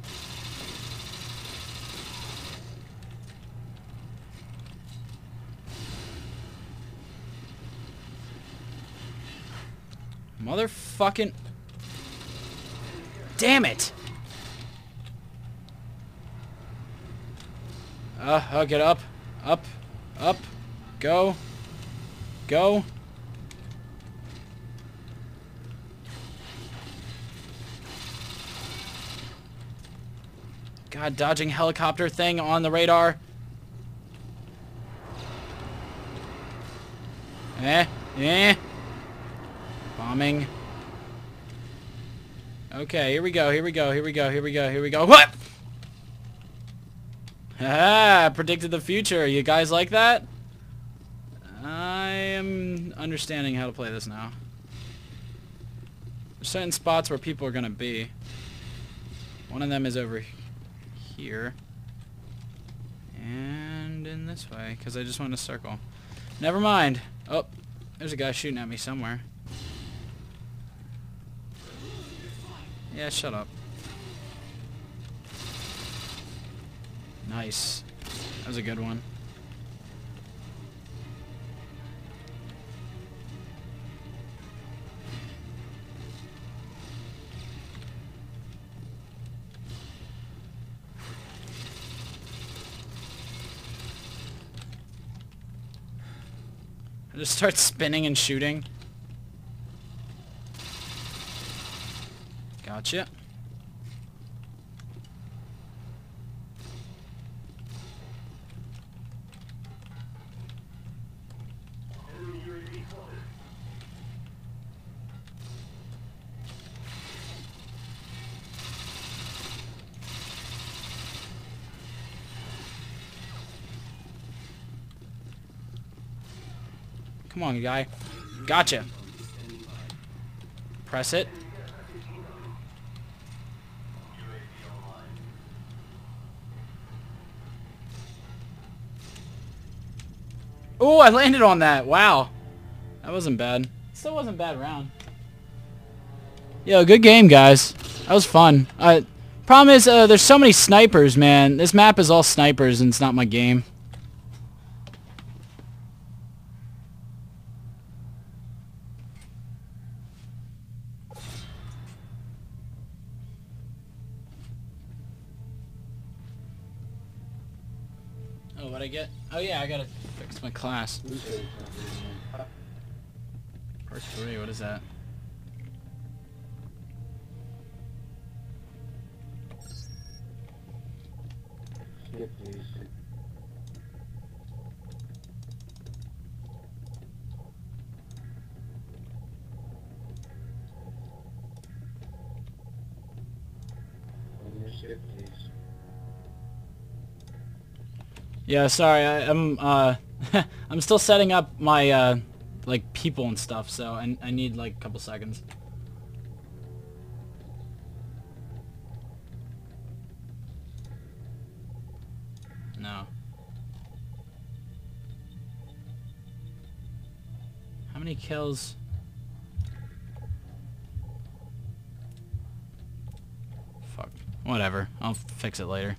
Motherfucking... Damn it! Oh, get up. Up. Up. Go. Go. God, dodging helicopter thing on the radar. Bombing. Okay, here we go, here we go, here we go, here we go, here we go. What? Ah, predicted the future. You guys like that? I am understanding how to play this now. There's certain spots where people are gonna be. One of them is over here. Here and in this way, because I just want to circle. Never mind. Oh, there's a guy shooting at me somewhere. Yeah, shut up. Nice. That was a good one. I just start spinning and shooting. Gotcha. Come on, guy. Gotcha. Press it. Oh, I landed on that. Wow. That wasn't bad. Still wasn't a bad round. Yo, good game, guys. That was fun. Problem is, there's so many snipers, man. This map is all snipers, and it's not my game. Oh, what'd I get? Oh yeah, I gotta fix my class. Part 3, what is that? Yeah, sorry, I'm I'm still setting up my like people and stuff, so I need like a couple seconds. No. How many kills? Fuck. Whatever. I'll fix it later.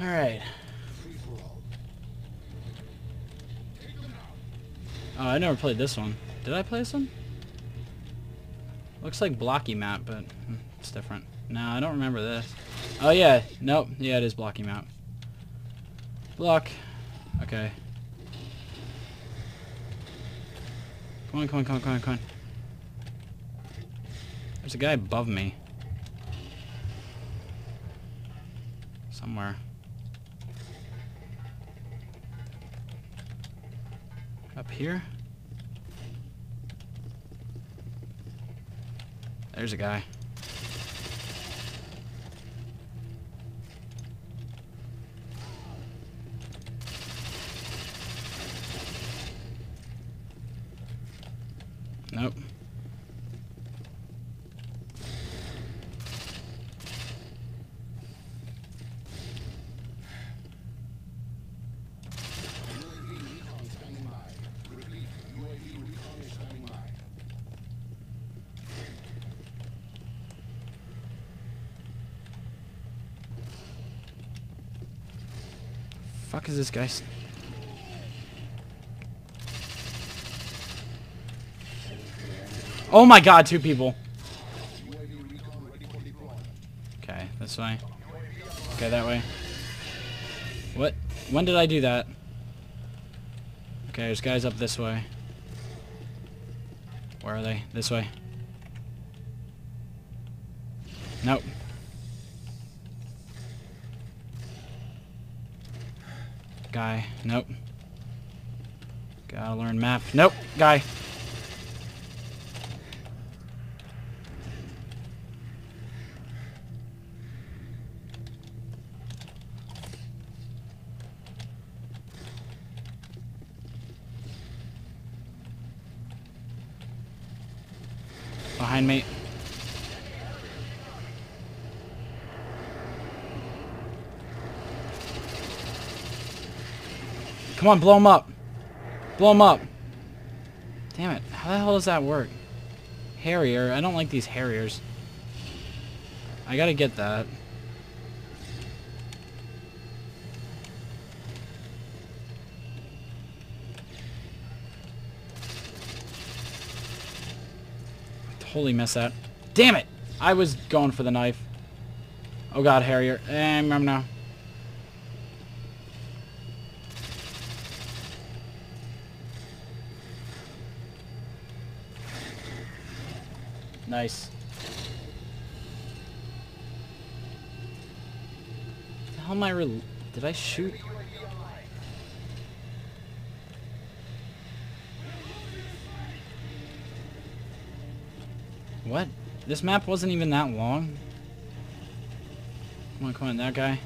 All right. Oh, I never played this one. Did I play this one? Looks like blocky map, but it's different. No, I don't remember this. Oh yeah, nope. Yeah, it is blocky map. Block. Okay. Come on, come on, come on, come on, come on. There's a guy above me. Somewhere. Up here? There's a guy. Nope. Fuck is this guy? Oh my god, 2 people. Okay, this way. Okay, that way. What? When did I do that? Okay, there's guys up this way. Where are they? This way. Nope. Guy. Nope. Gotta learn map. Nope. Guy. Behind me. Come on, blow him up. Blow him up. Damn it. How the hell does that work? Harrier. I don't like these Harriers. I gotta get that. Holy mess that. Damn it! I was going for the knife. Oh god, Harrier. I'm now. Nice. The hell am I did I shoot? What? This map wasn't even that long. Come on, come on, that guy.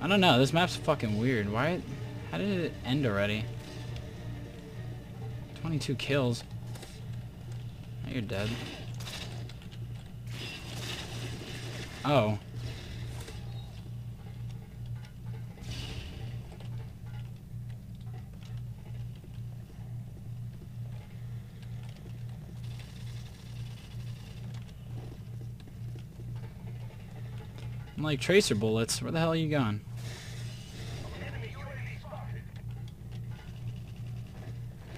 I don't know, this map's fucking weird. Why? How did it end already? 22 kills. Now you're dead. Oh. Like tracer bullets. Where the hell are you going?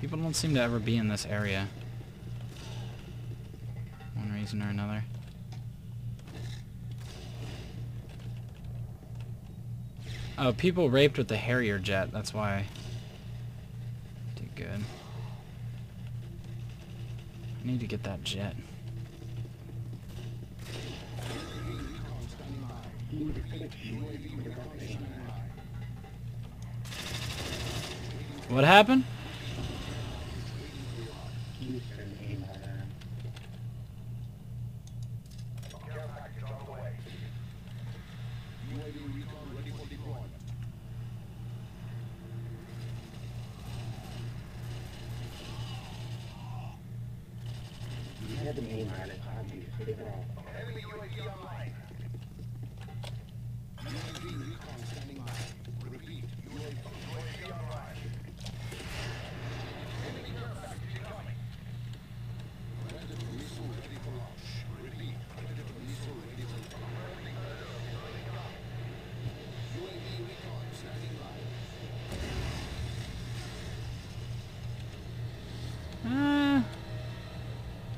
People don't seem to ever be in this area. One reason or another. Oh, people raped with the Harrier jet. That's why. Did good. I need to get that jet. What happened?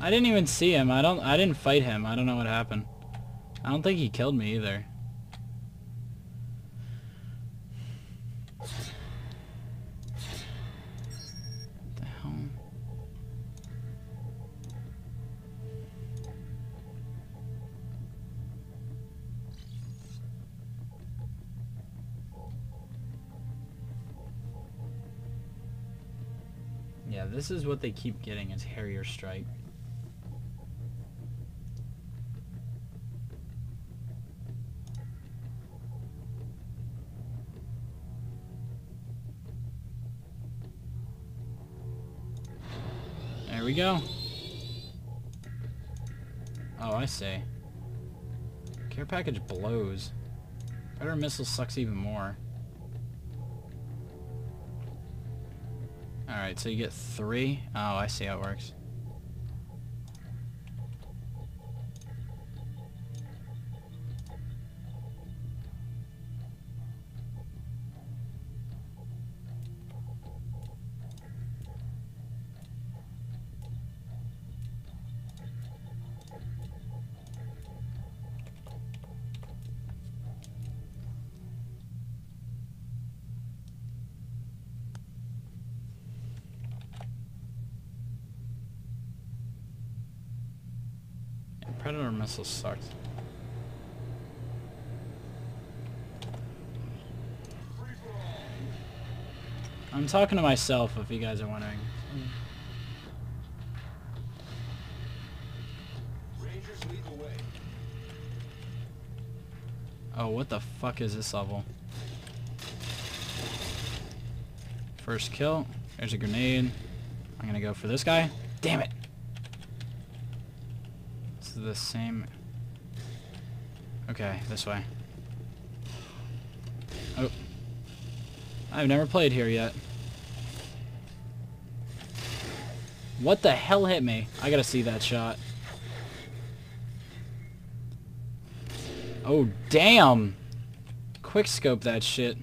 I didn't even see him. I didn't fight him. I don't know what happened. I don't think he killed me either. What the hell? Yeah, this is what they keep getting is Harrier Strike. We go. Oh, I see. Care package blows. Predator missile sucks even more. Alright, so you get 3. Oh, I see how it works. Predator missile sucks. I'm talking to myself, if you guys are wondering. Oh, what the fuck is this level? First kill. There's a grenade. I'm gonna go for this guy. Damn it! The same. Okay, this way. Oh, I've never played here yet. What the hell hit me? I gotta see that shot. Oh, damn! Quickscope that shit.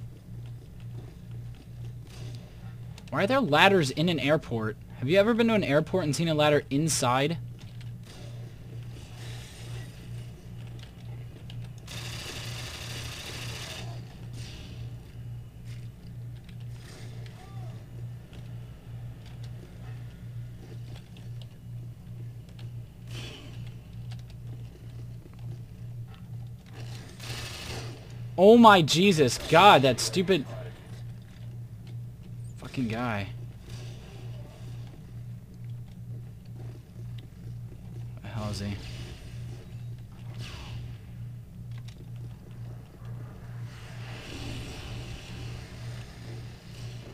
Why are there ladders in an airport? Have you ever been to an airport and seen a ladder inside? Oh my Jesus, God, that stupid fucking guy. Where the hell is he?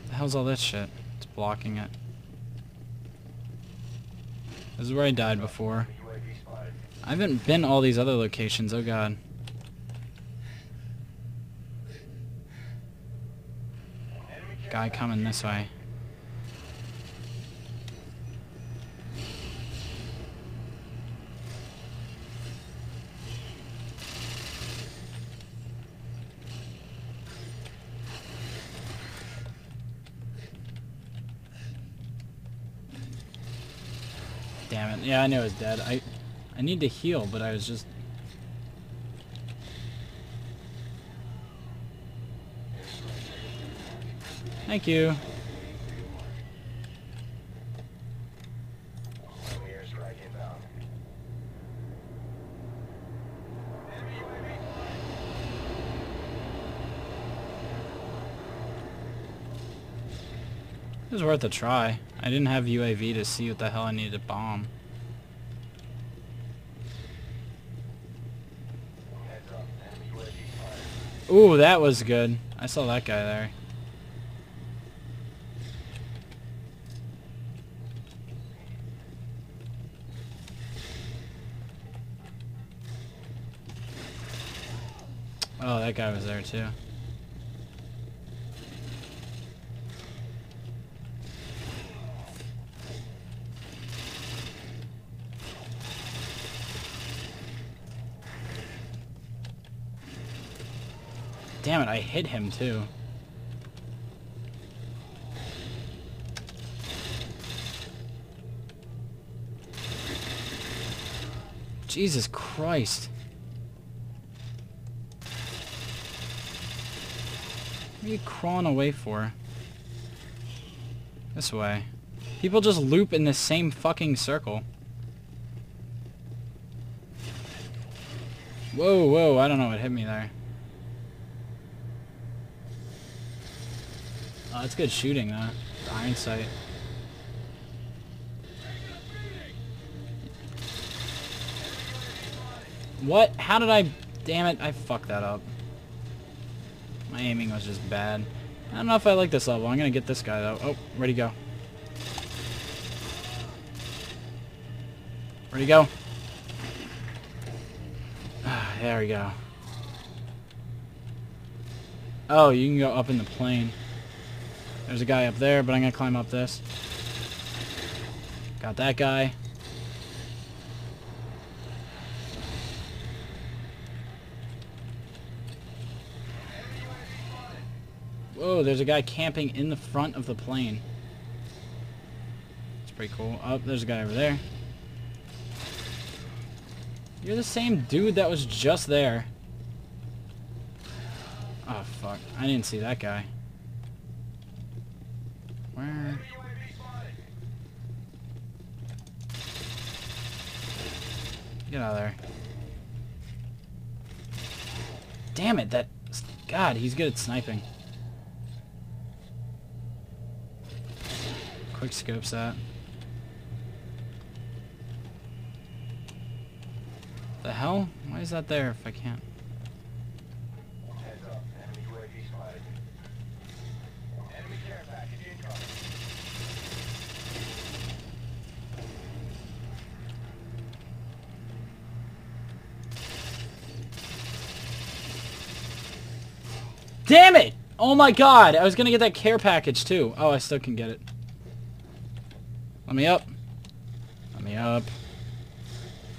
The hell's all that shit? It's blocking it. This is where I died before. I haven't been all these other locations, oh God. Guy coming this way. Damn it. Yeah, I knew I was dead. I need to heal, but I was just... Thank you. It was worth a try. I didn't have UAV to see what the hell I needed to bomb. Ooh, that was good. I saw that guy there. Oh, that guy was there too. Damn it, I hit him too. Jesus Christ. What are you crawling away for? This way. People just loop in the same fucking circle. Whoa, whoa, I don't know what hit me there. Oh, that's good shooting, though. The iron sight. What? How did I... Damn it, I fucked that up. My aiming was just bad. I don't know if I like this level. I'm gonna get this guy though. Oh, where'd he go? Where'd he go? There we go. Oh, you can go up in the plane. There's a guy up there, but I'm gonna climb up this. Got that guy. Whoa, there's a guy camping in the front of the plane. It's pretty cool. Oh, there's a guy over there. You're the same dude that was just there. Oh, fuck. I didn't see that guy. Where? Get out of there. Damn it, that... God, he's good at sniping. Quick scopes that. The hell? Why is that there if I can't? Heads up. Enemy UAV spotted. Enemy care package incoming. Damn it! Oh my God! I was gonna get that care package too. Oh, I still can get it. Let me up. Let me up.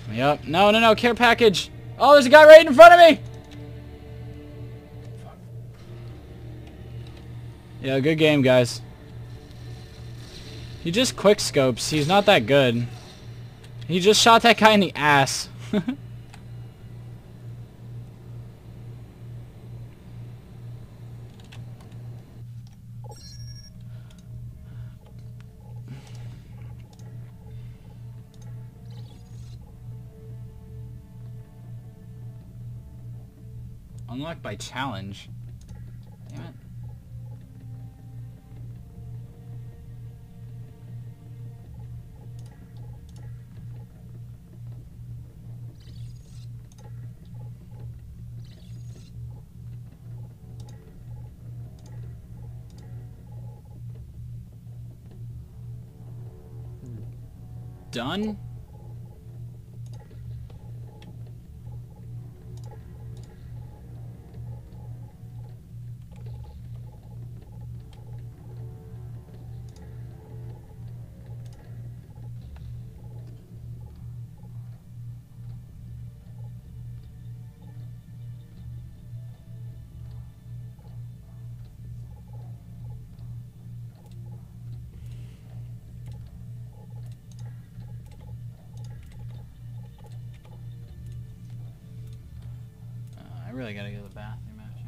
Let me up. No, no, no. Care package. Oh, there's a guy right in front of me. Fuck. Yeah, good game, guys. He just quick scopes. He's not that good. He just shot that guy in the ass. Unlocked by challenge. Damn it. Done? I really gotta go to the bathroom after.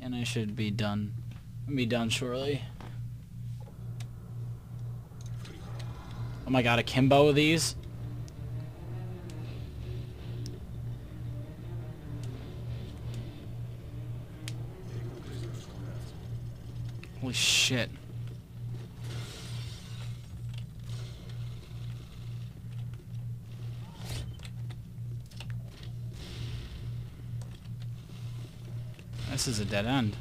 And I should be done. I'll be done shortly. Oh my god, a Kimbo of these? Holy shit. This is a dead end.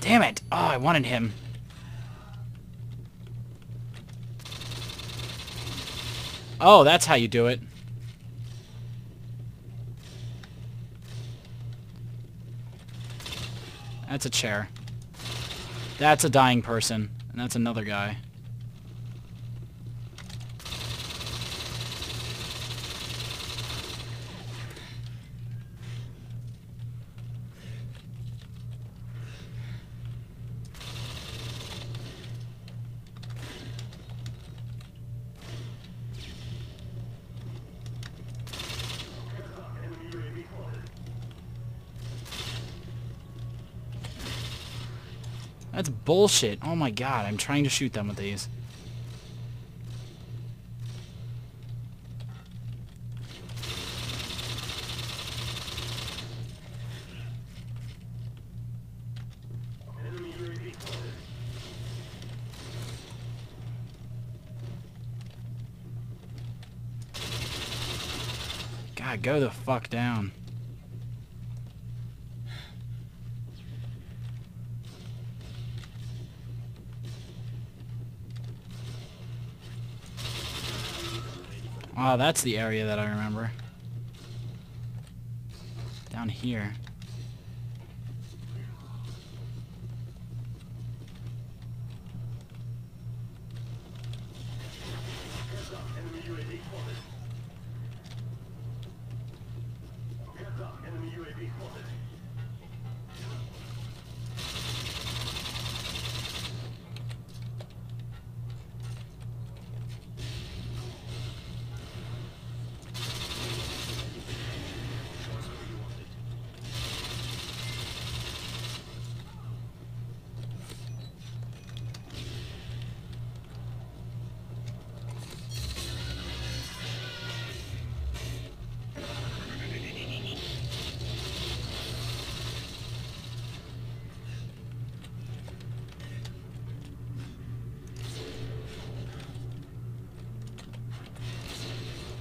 Damn it! Oh, I wanted him. Oh, that's how you do it. That's a chair. That's a dying person. And that's another guy. That's bullshit. Oh my god, I'm trying to shoot them with these. God, go the fuck down. Oh, that's the area that I remember. Down here.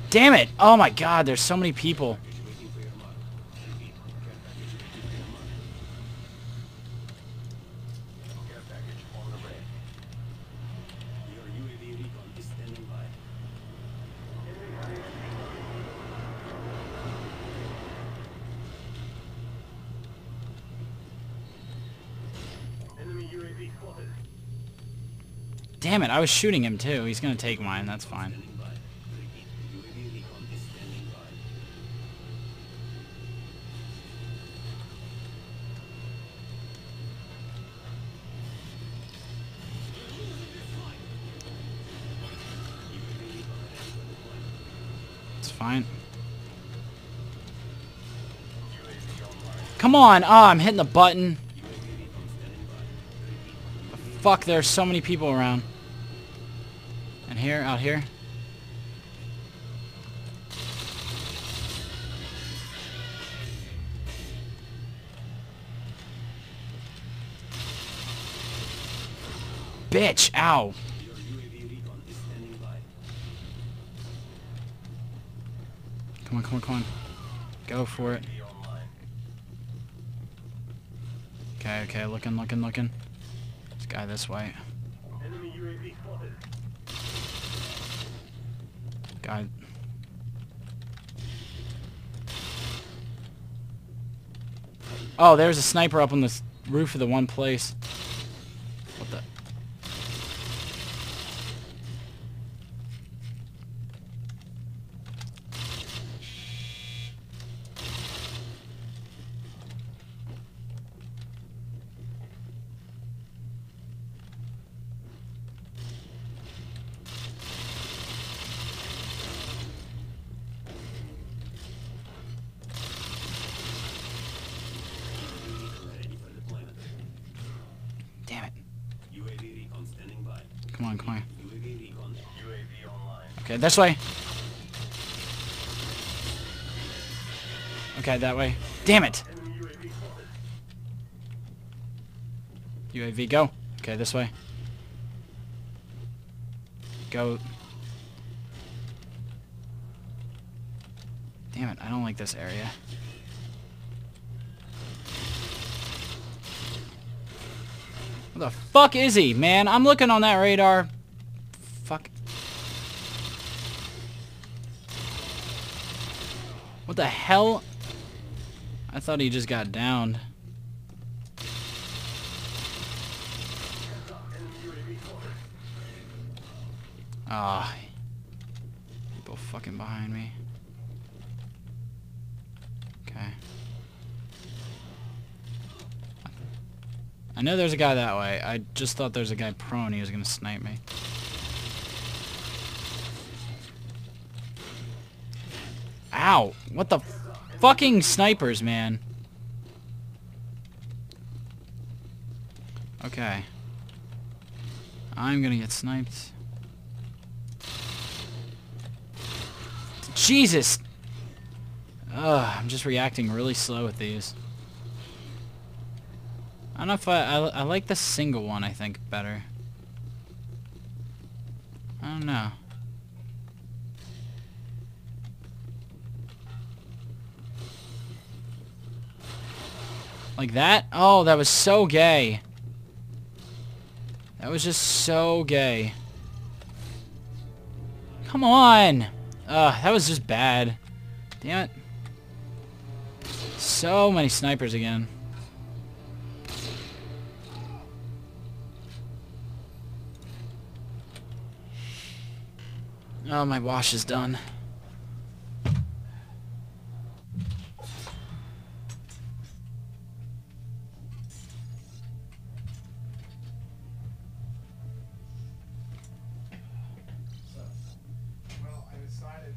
Damn it! Oh my god, there's so many people. Damn it, I was shooting him too. He's gonna take mine, that's fine. It's fine. Come on! Ah, oh, I'm hitting the button. Fuck, there's so many people around. And here, out here. Bitch, ow. Come on, come on, come on. Go for it. Okay, okay, looking, looking, looking. Guy this way. Enemy UAV spotted. Guy. Oh, there's a sniper up on the roof of the one place. What the? Come on, come on. Okay, this way. Okay, that way. Damn it! UAV, go. Okay, this way. Go. Damn it, I don't like this area. Where the fuck is he, man? I'm looking on that radar. Fuck. What the hell? I thought he just got downed. Ah. People fucking behind me. Okay. I know there's a guy that way. I just thought there's a guy prone. He was gonna snipe me. Ow! What the fucking snipers, man? Okay. I'm gonna get sniped. Jesus! Ugh, I'm just reacting really slow with these. I don't know if I like the single one, I think, better. I don't know. Like that? Oh, that was so gay. That was just so gay. Come on! That was just bad. Damn it. So many snipers again. Oh, my wash is done. Well, I decided...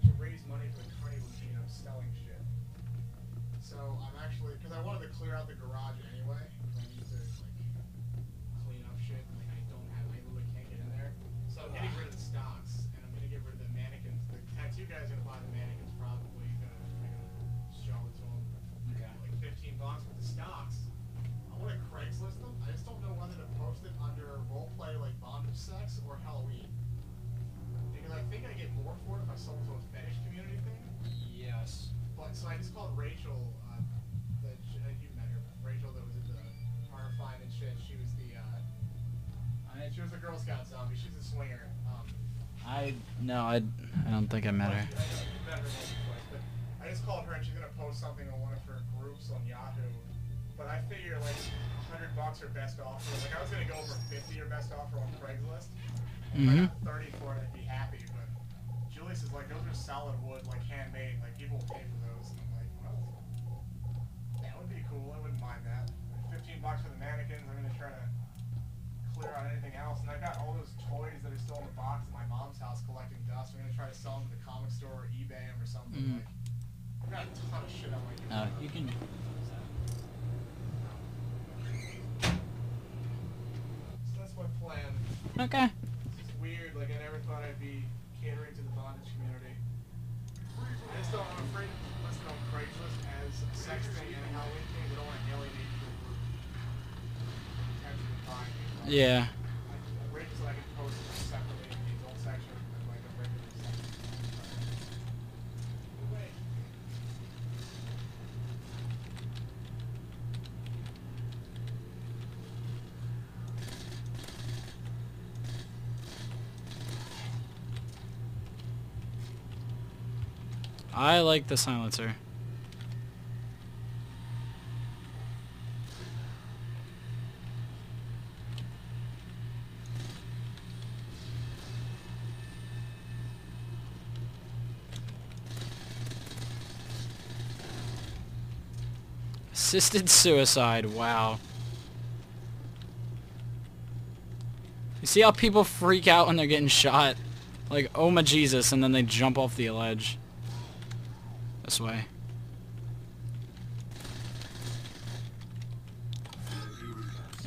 to raise money for the trade machine of selling shit. So, I'm actually... because I wanted to clear out the garage anyway. Sex or Halloween? Because I think I get more for it if I sold it to a fetish community thing. Yes. But so I just called Rachel, you met her, Rachel that was in the firefight and shit. She was the she was a Girl Scout zombie. She's a swinger. I don't think I met her. I just called her and she's gonna post something on one of her groups on Yahoo. but I figure like $100 or best offer. Like I was gonna go over 50 or best offer on Craigslist. Mm-hmm. 30 for it, I'd be happy. But Julius is like, those are solid wood, like handmade. Like people will pay for those. And I'm like, well, that would be cool. I wouldn't mind that. Like, $15 for the mannequins. I'm gonna try to clear out anything else. And I got all those toys that are still in the box at my mom's house collecting dust. I'm gonna try to sell them at the comic store or eBay or something. Mm-hmm. Like, I've got a ton of shit I might do. You can. So that's my plan. Okay. It's weird. Like I never thought I'd be catering to the bondage community. I just don't. I'm afraid of listing on Craigslist as a sex thing and how anything that don't want to alienate people who potentially find me. Like, yeah. Like rape is like a post separately in the adult section and like a regular section. I like the silencer. Assisted suicide, wow. You see how people freak out when they're getting shot? Like, oh my Jesus, and then they jump off the ledge. This way.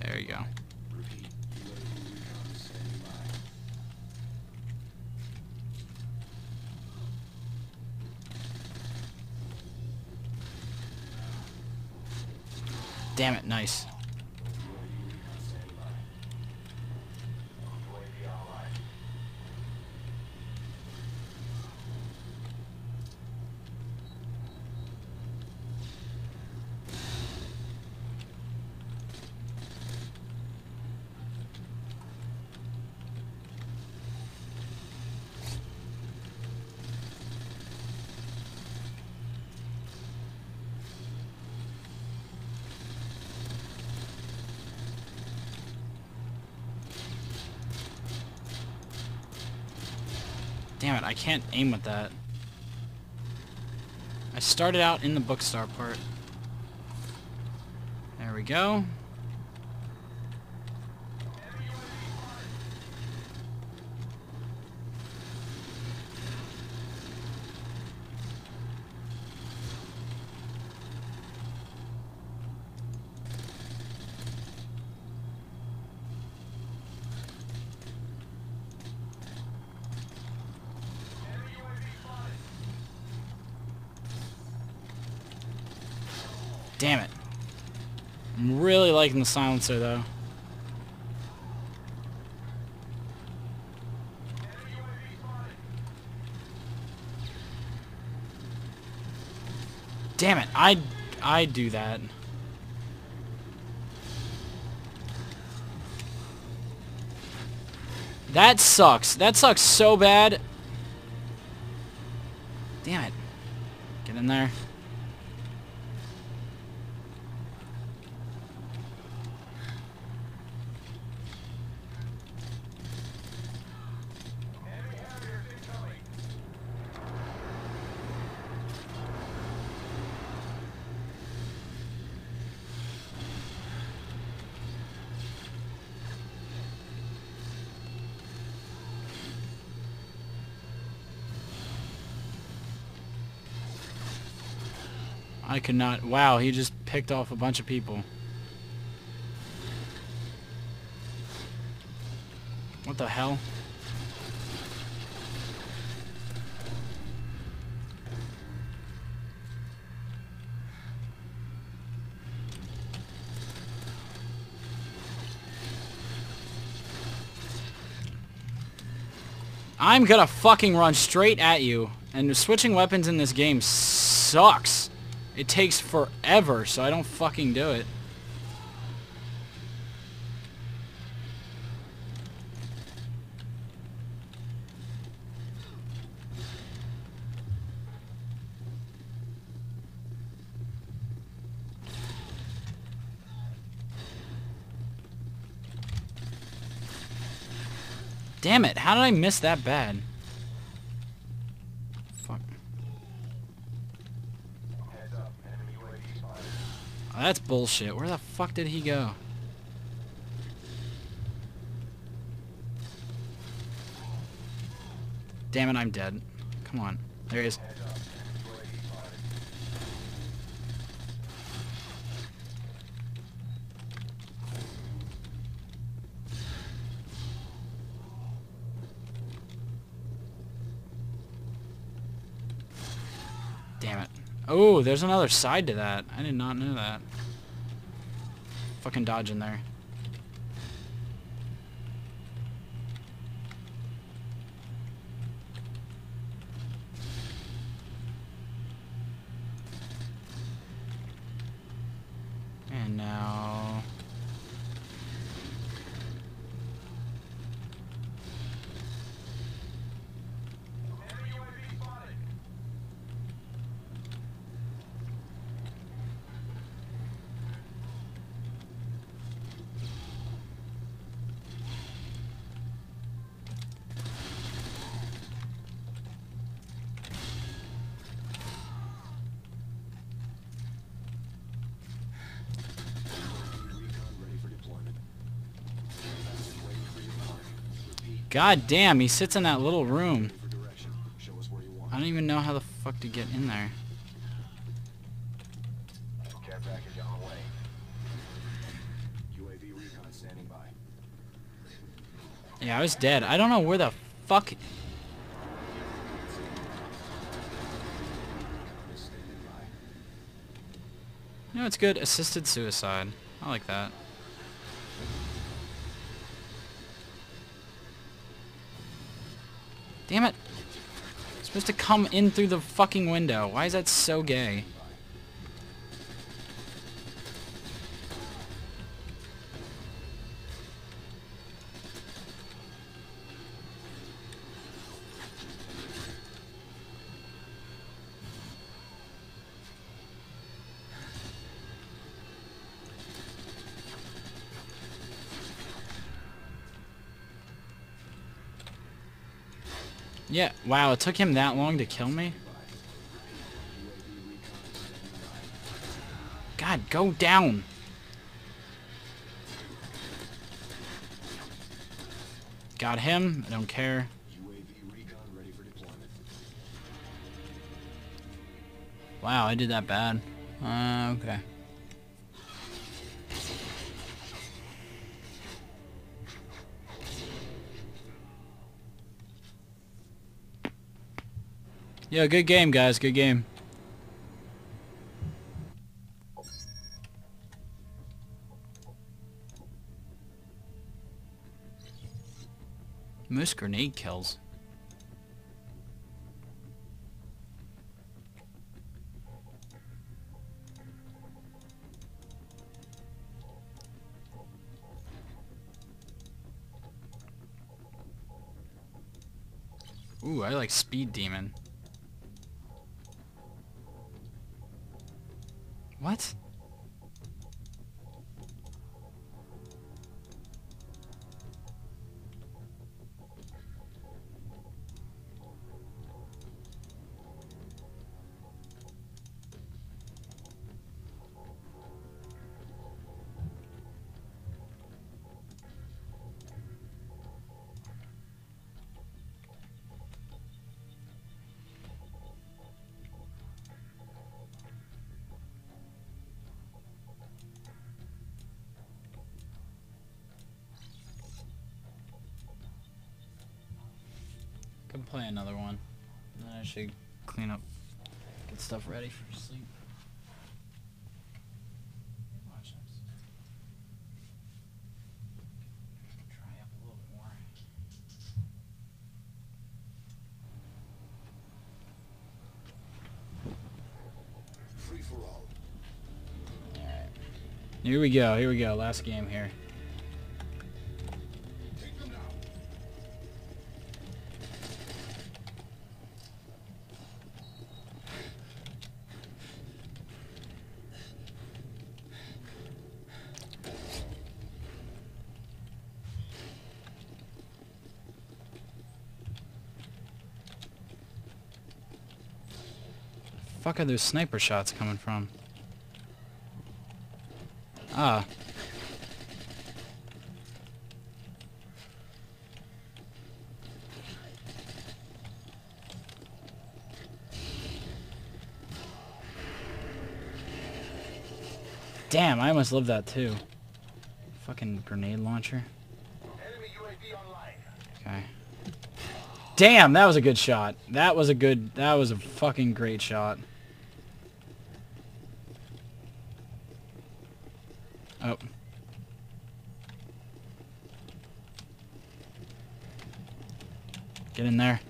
There you go. Damn it, nice. Damn it, I can't aim with that. I started out in the bookstar part. There we go. Damn it. I'm really liking the silencer though. Damn it, I do that. That sucks. That sucks so bad. Damn it. Get in there. I could not. Wow, he just picked off a bunch of people. What the hell? I'm gonna fucking run straight at you. And switching weapons in this game sucks. It takes forever, so I don't fucking do it. Damn it, how did I miss that bad? Fuck. Oh, that's bullshit. Where the fuck did he go? Damn it, I'm dead. Come on. There he is. Damn it. Oh, there's another side to that. I did not know that. Fucking dodge in there. And now... God damn, he sits in that little room. I don't even know how the fuck to get in there. Yeah, I was dead. I don't know where the fuck... You know what's good? Assisted suicide. I like that. Damn it! It's supposed to come in through the fucking window. Why is that so gay? Yeah, wow, it took him that long to kill me? God, go down! Got him, I don't care. Wow, I did that bad. Okay. Yeah, good game, guys. Good game. Most grenade kills. Ooh, I like Speed Demon. What? Play another one, and then I should clean up, get stuff ready for sleep. Watch this. Dry up a little bit more. Free for all. All right. Here we go. Here we go. Last game here. fuck are those sniper shots coming from? Ah. Damn, I almost loved that too. Fucking grenade launcher. Enemy UAV online. Okay. Damn, that was a good shot. That was a fucking great shot. Oh. Get in there.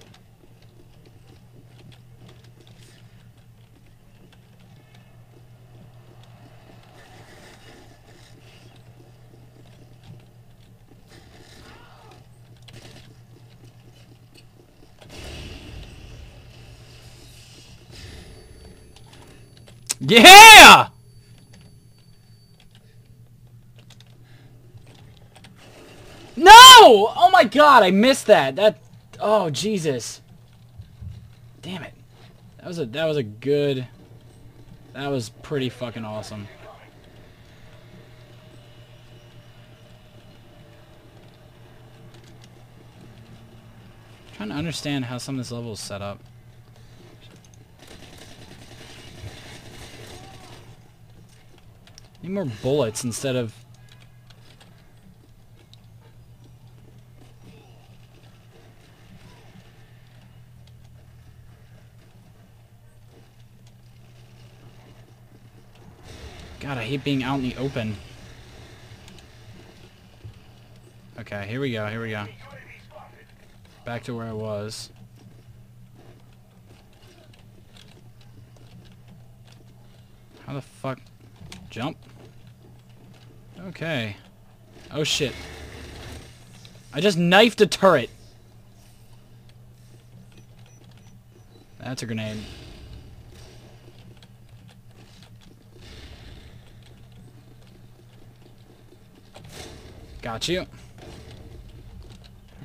Yeah! No! Oh my god, I missed that. Oh Jesus. Damn it. That was a good. That was pretty fucking awesome. I'm trying to understand how some of this level is set up. Need more bullets instead of... God, I hate being out in the open. Okay, here we go, here we go. Back to where I was. How the fuck... Jump. Okay. Oh shit. I just knifed a turret. That's a grenade. Got you.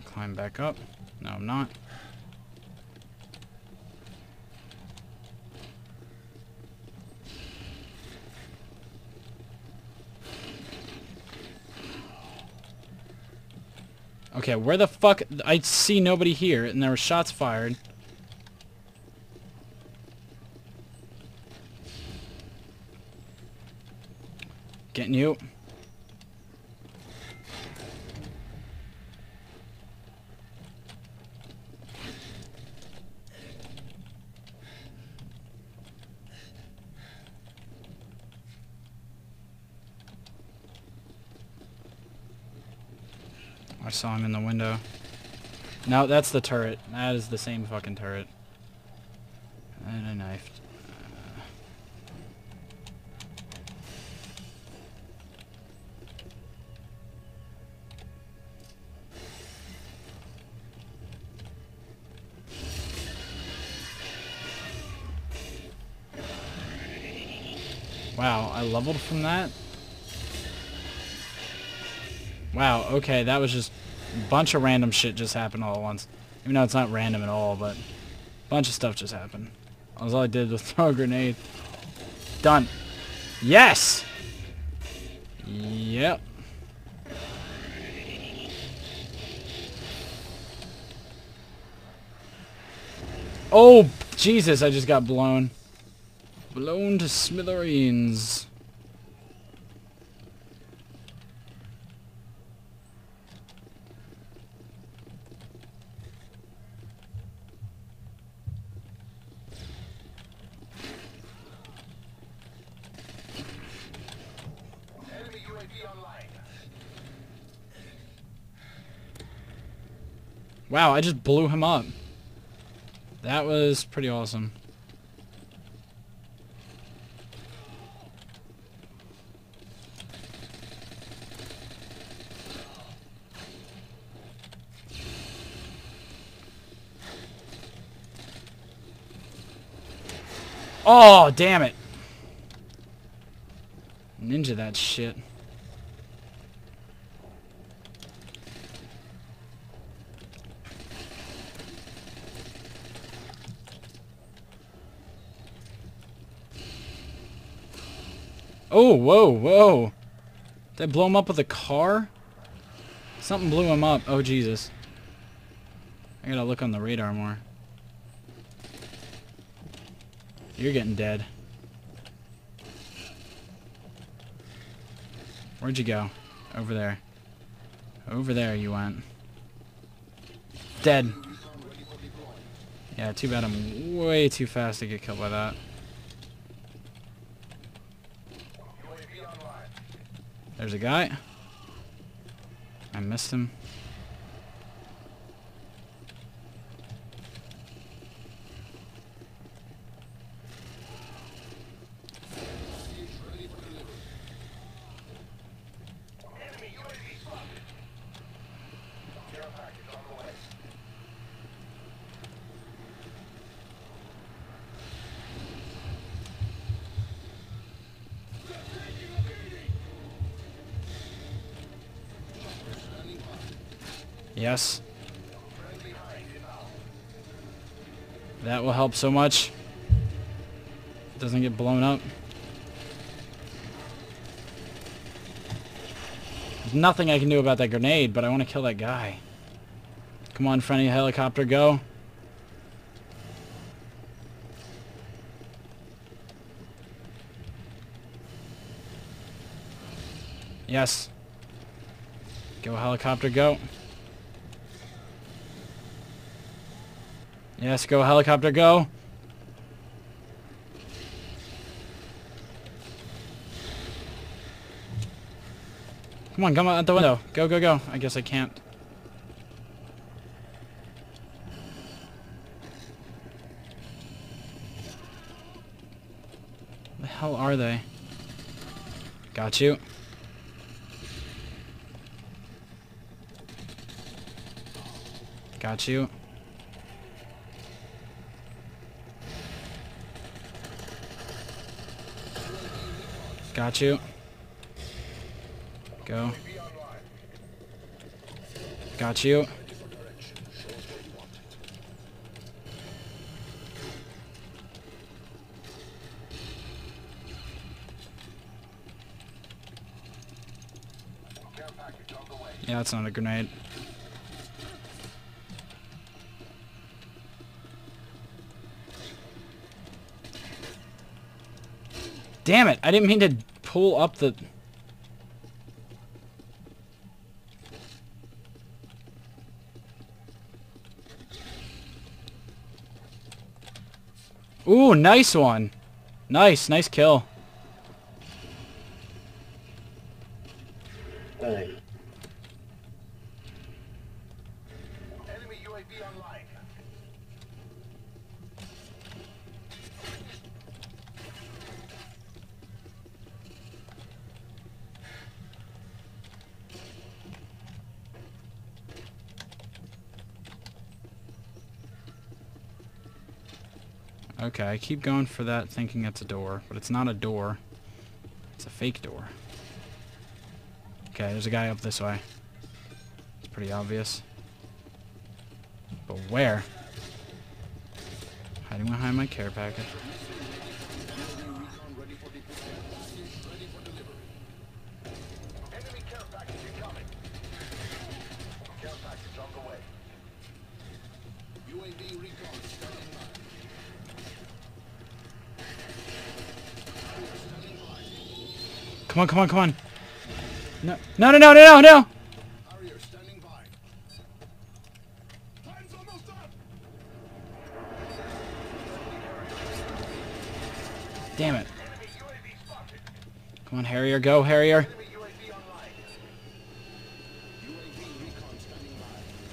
Climb back up. No, I'm not. Okay, where the fuck? I see nobody here, and there were shots fired. Getting you. I saw him in the window. No, that's the turret. That is the same fucking turret. And I knifed. Wow, I leveled from that? Wow, okay, that was just a bunch of random shit just happened all at once. Even though it's not random at all, but a bunch of stuff just happened. All I did was throw a grenade. Done. Yes! Yep. Oh, Jesus, I just got blown. Blown to smithereens. Wow, I just blew him up. That was pretty awesome. Oh, damn it. Ninja that shit. Oh, whoa, whoa. Did I blow him up with a car? Something blew him up. Oh, Jesus. I gotta look on the radar more. You're getting dead. Where'd you go? Over there. Over there you went. Dead. Yeah, too bad I'm way too fast to get killed by that. There's a guy. I missed him. Yes. That will help so much. It doesn't get blown up. There's nothing I can do about that grenade, but I want to kill that guy. Come on, friendly helicopter, go. Yes. Go, helicopter, go. Yes, go helicopter, go! Come on, come out the window. Go, go, go. I guess I can't. The hell are they? Got you. Got you. Got you. Go. Got you. Yeah, that's not a grenade. Damn it! I didn't mean to pull up the... Ooh, nice one! Nice, nice kill. Hey. Enemy UAV online. Okay, I keep going for that thinking it's a door, but it's not a door. It's a fake door. Okay, there's a guy up this way. It's pretty obvious. But where? Hiding behind my care package. Come on, come on, come on. No, no, no, no, no, no! Harrier standing by. Time's almost up. Damn it. Come on, Harrier, go, Harrier.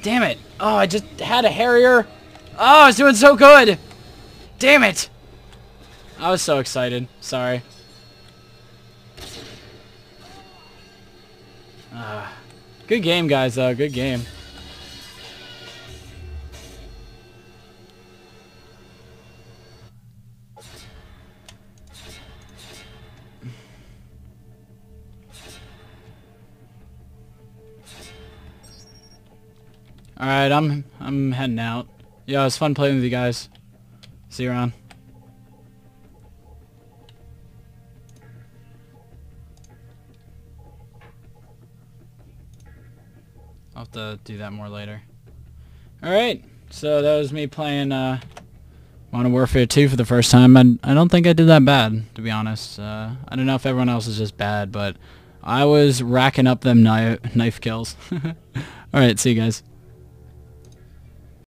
Damn it. Oh, I just had a Harrier. Oh, I was doing so good. Damn it. I was so excited. Sorry. Good game, guys, though. Good game. All right, I'm heading out. Yeah, it was fun playing with you guys. See you around. I'll have to do that more later. Alright, so that was me playing Modern Warfare 2 for the first time. I don't think I did that bad, to be honest. I don't know if everyone else is just bad, but I was racking up them knife kills. Alright, see you guys.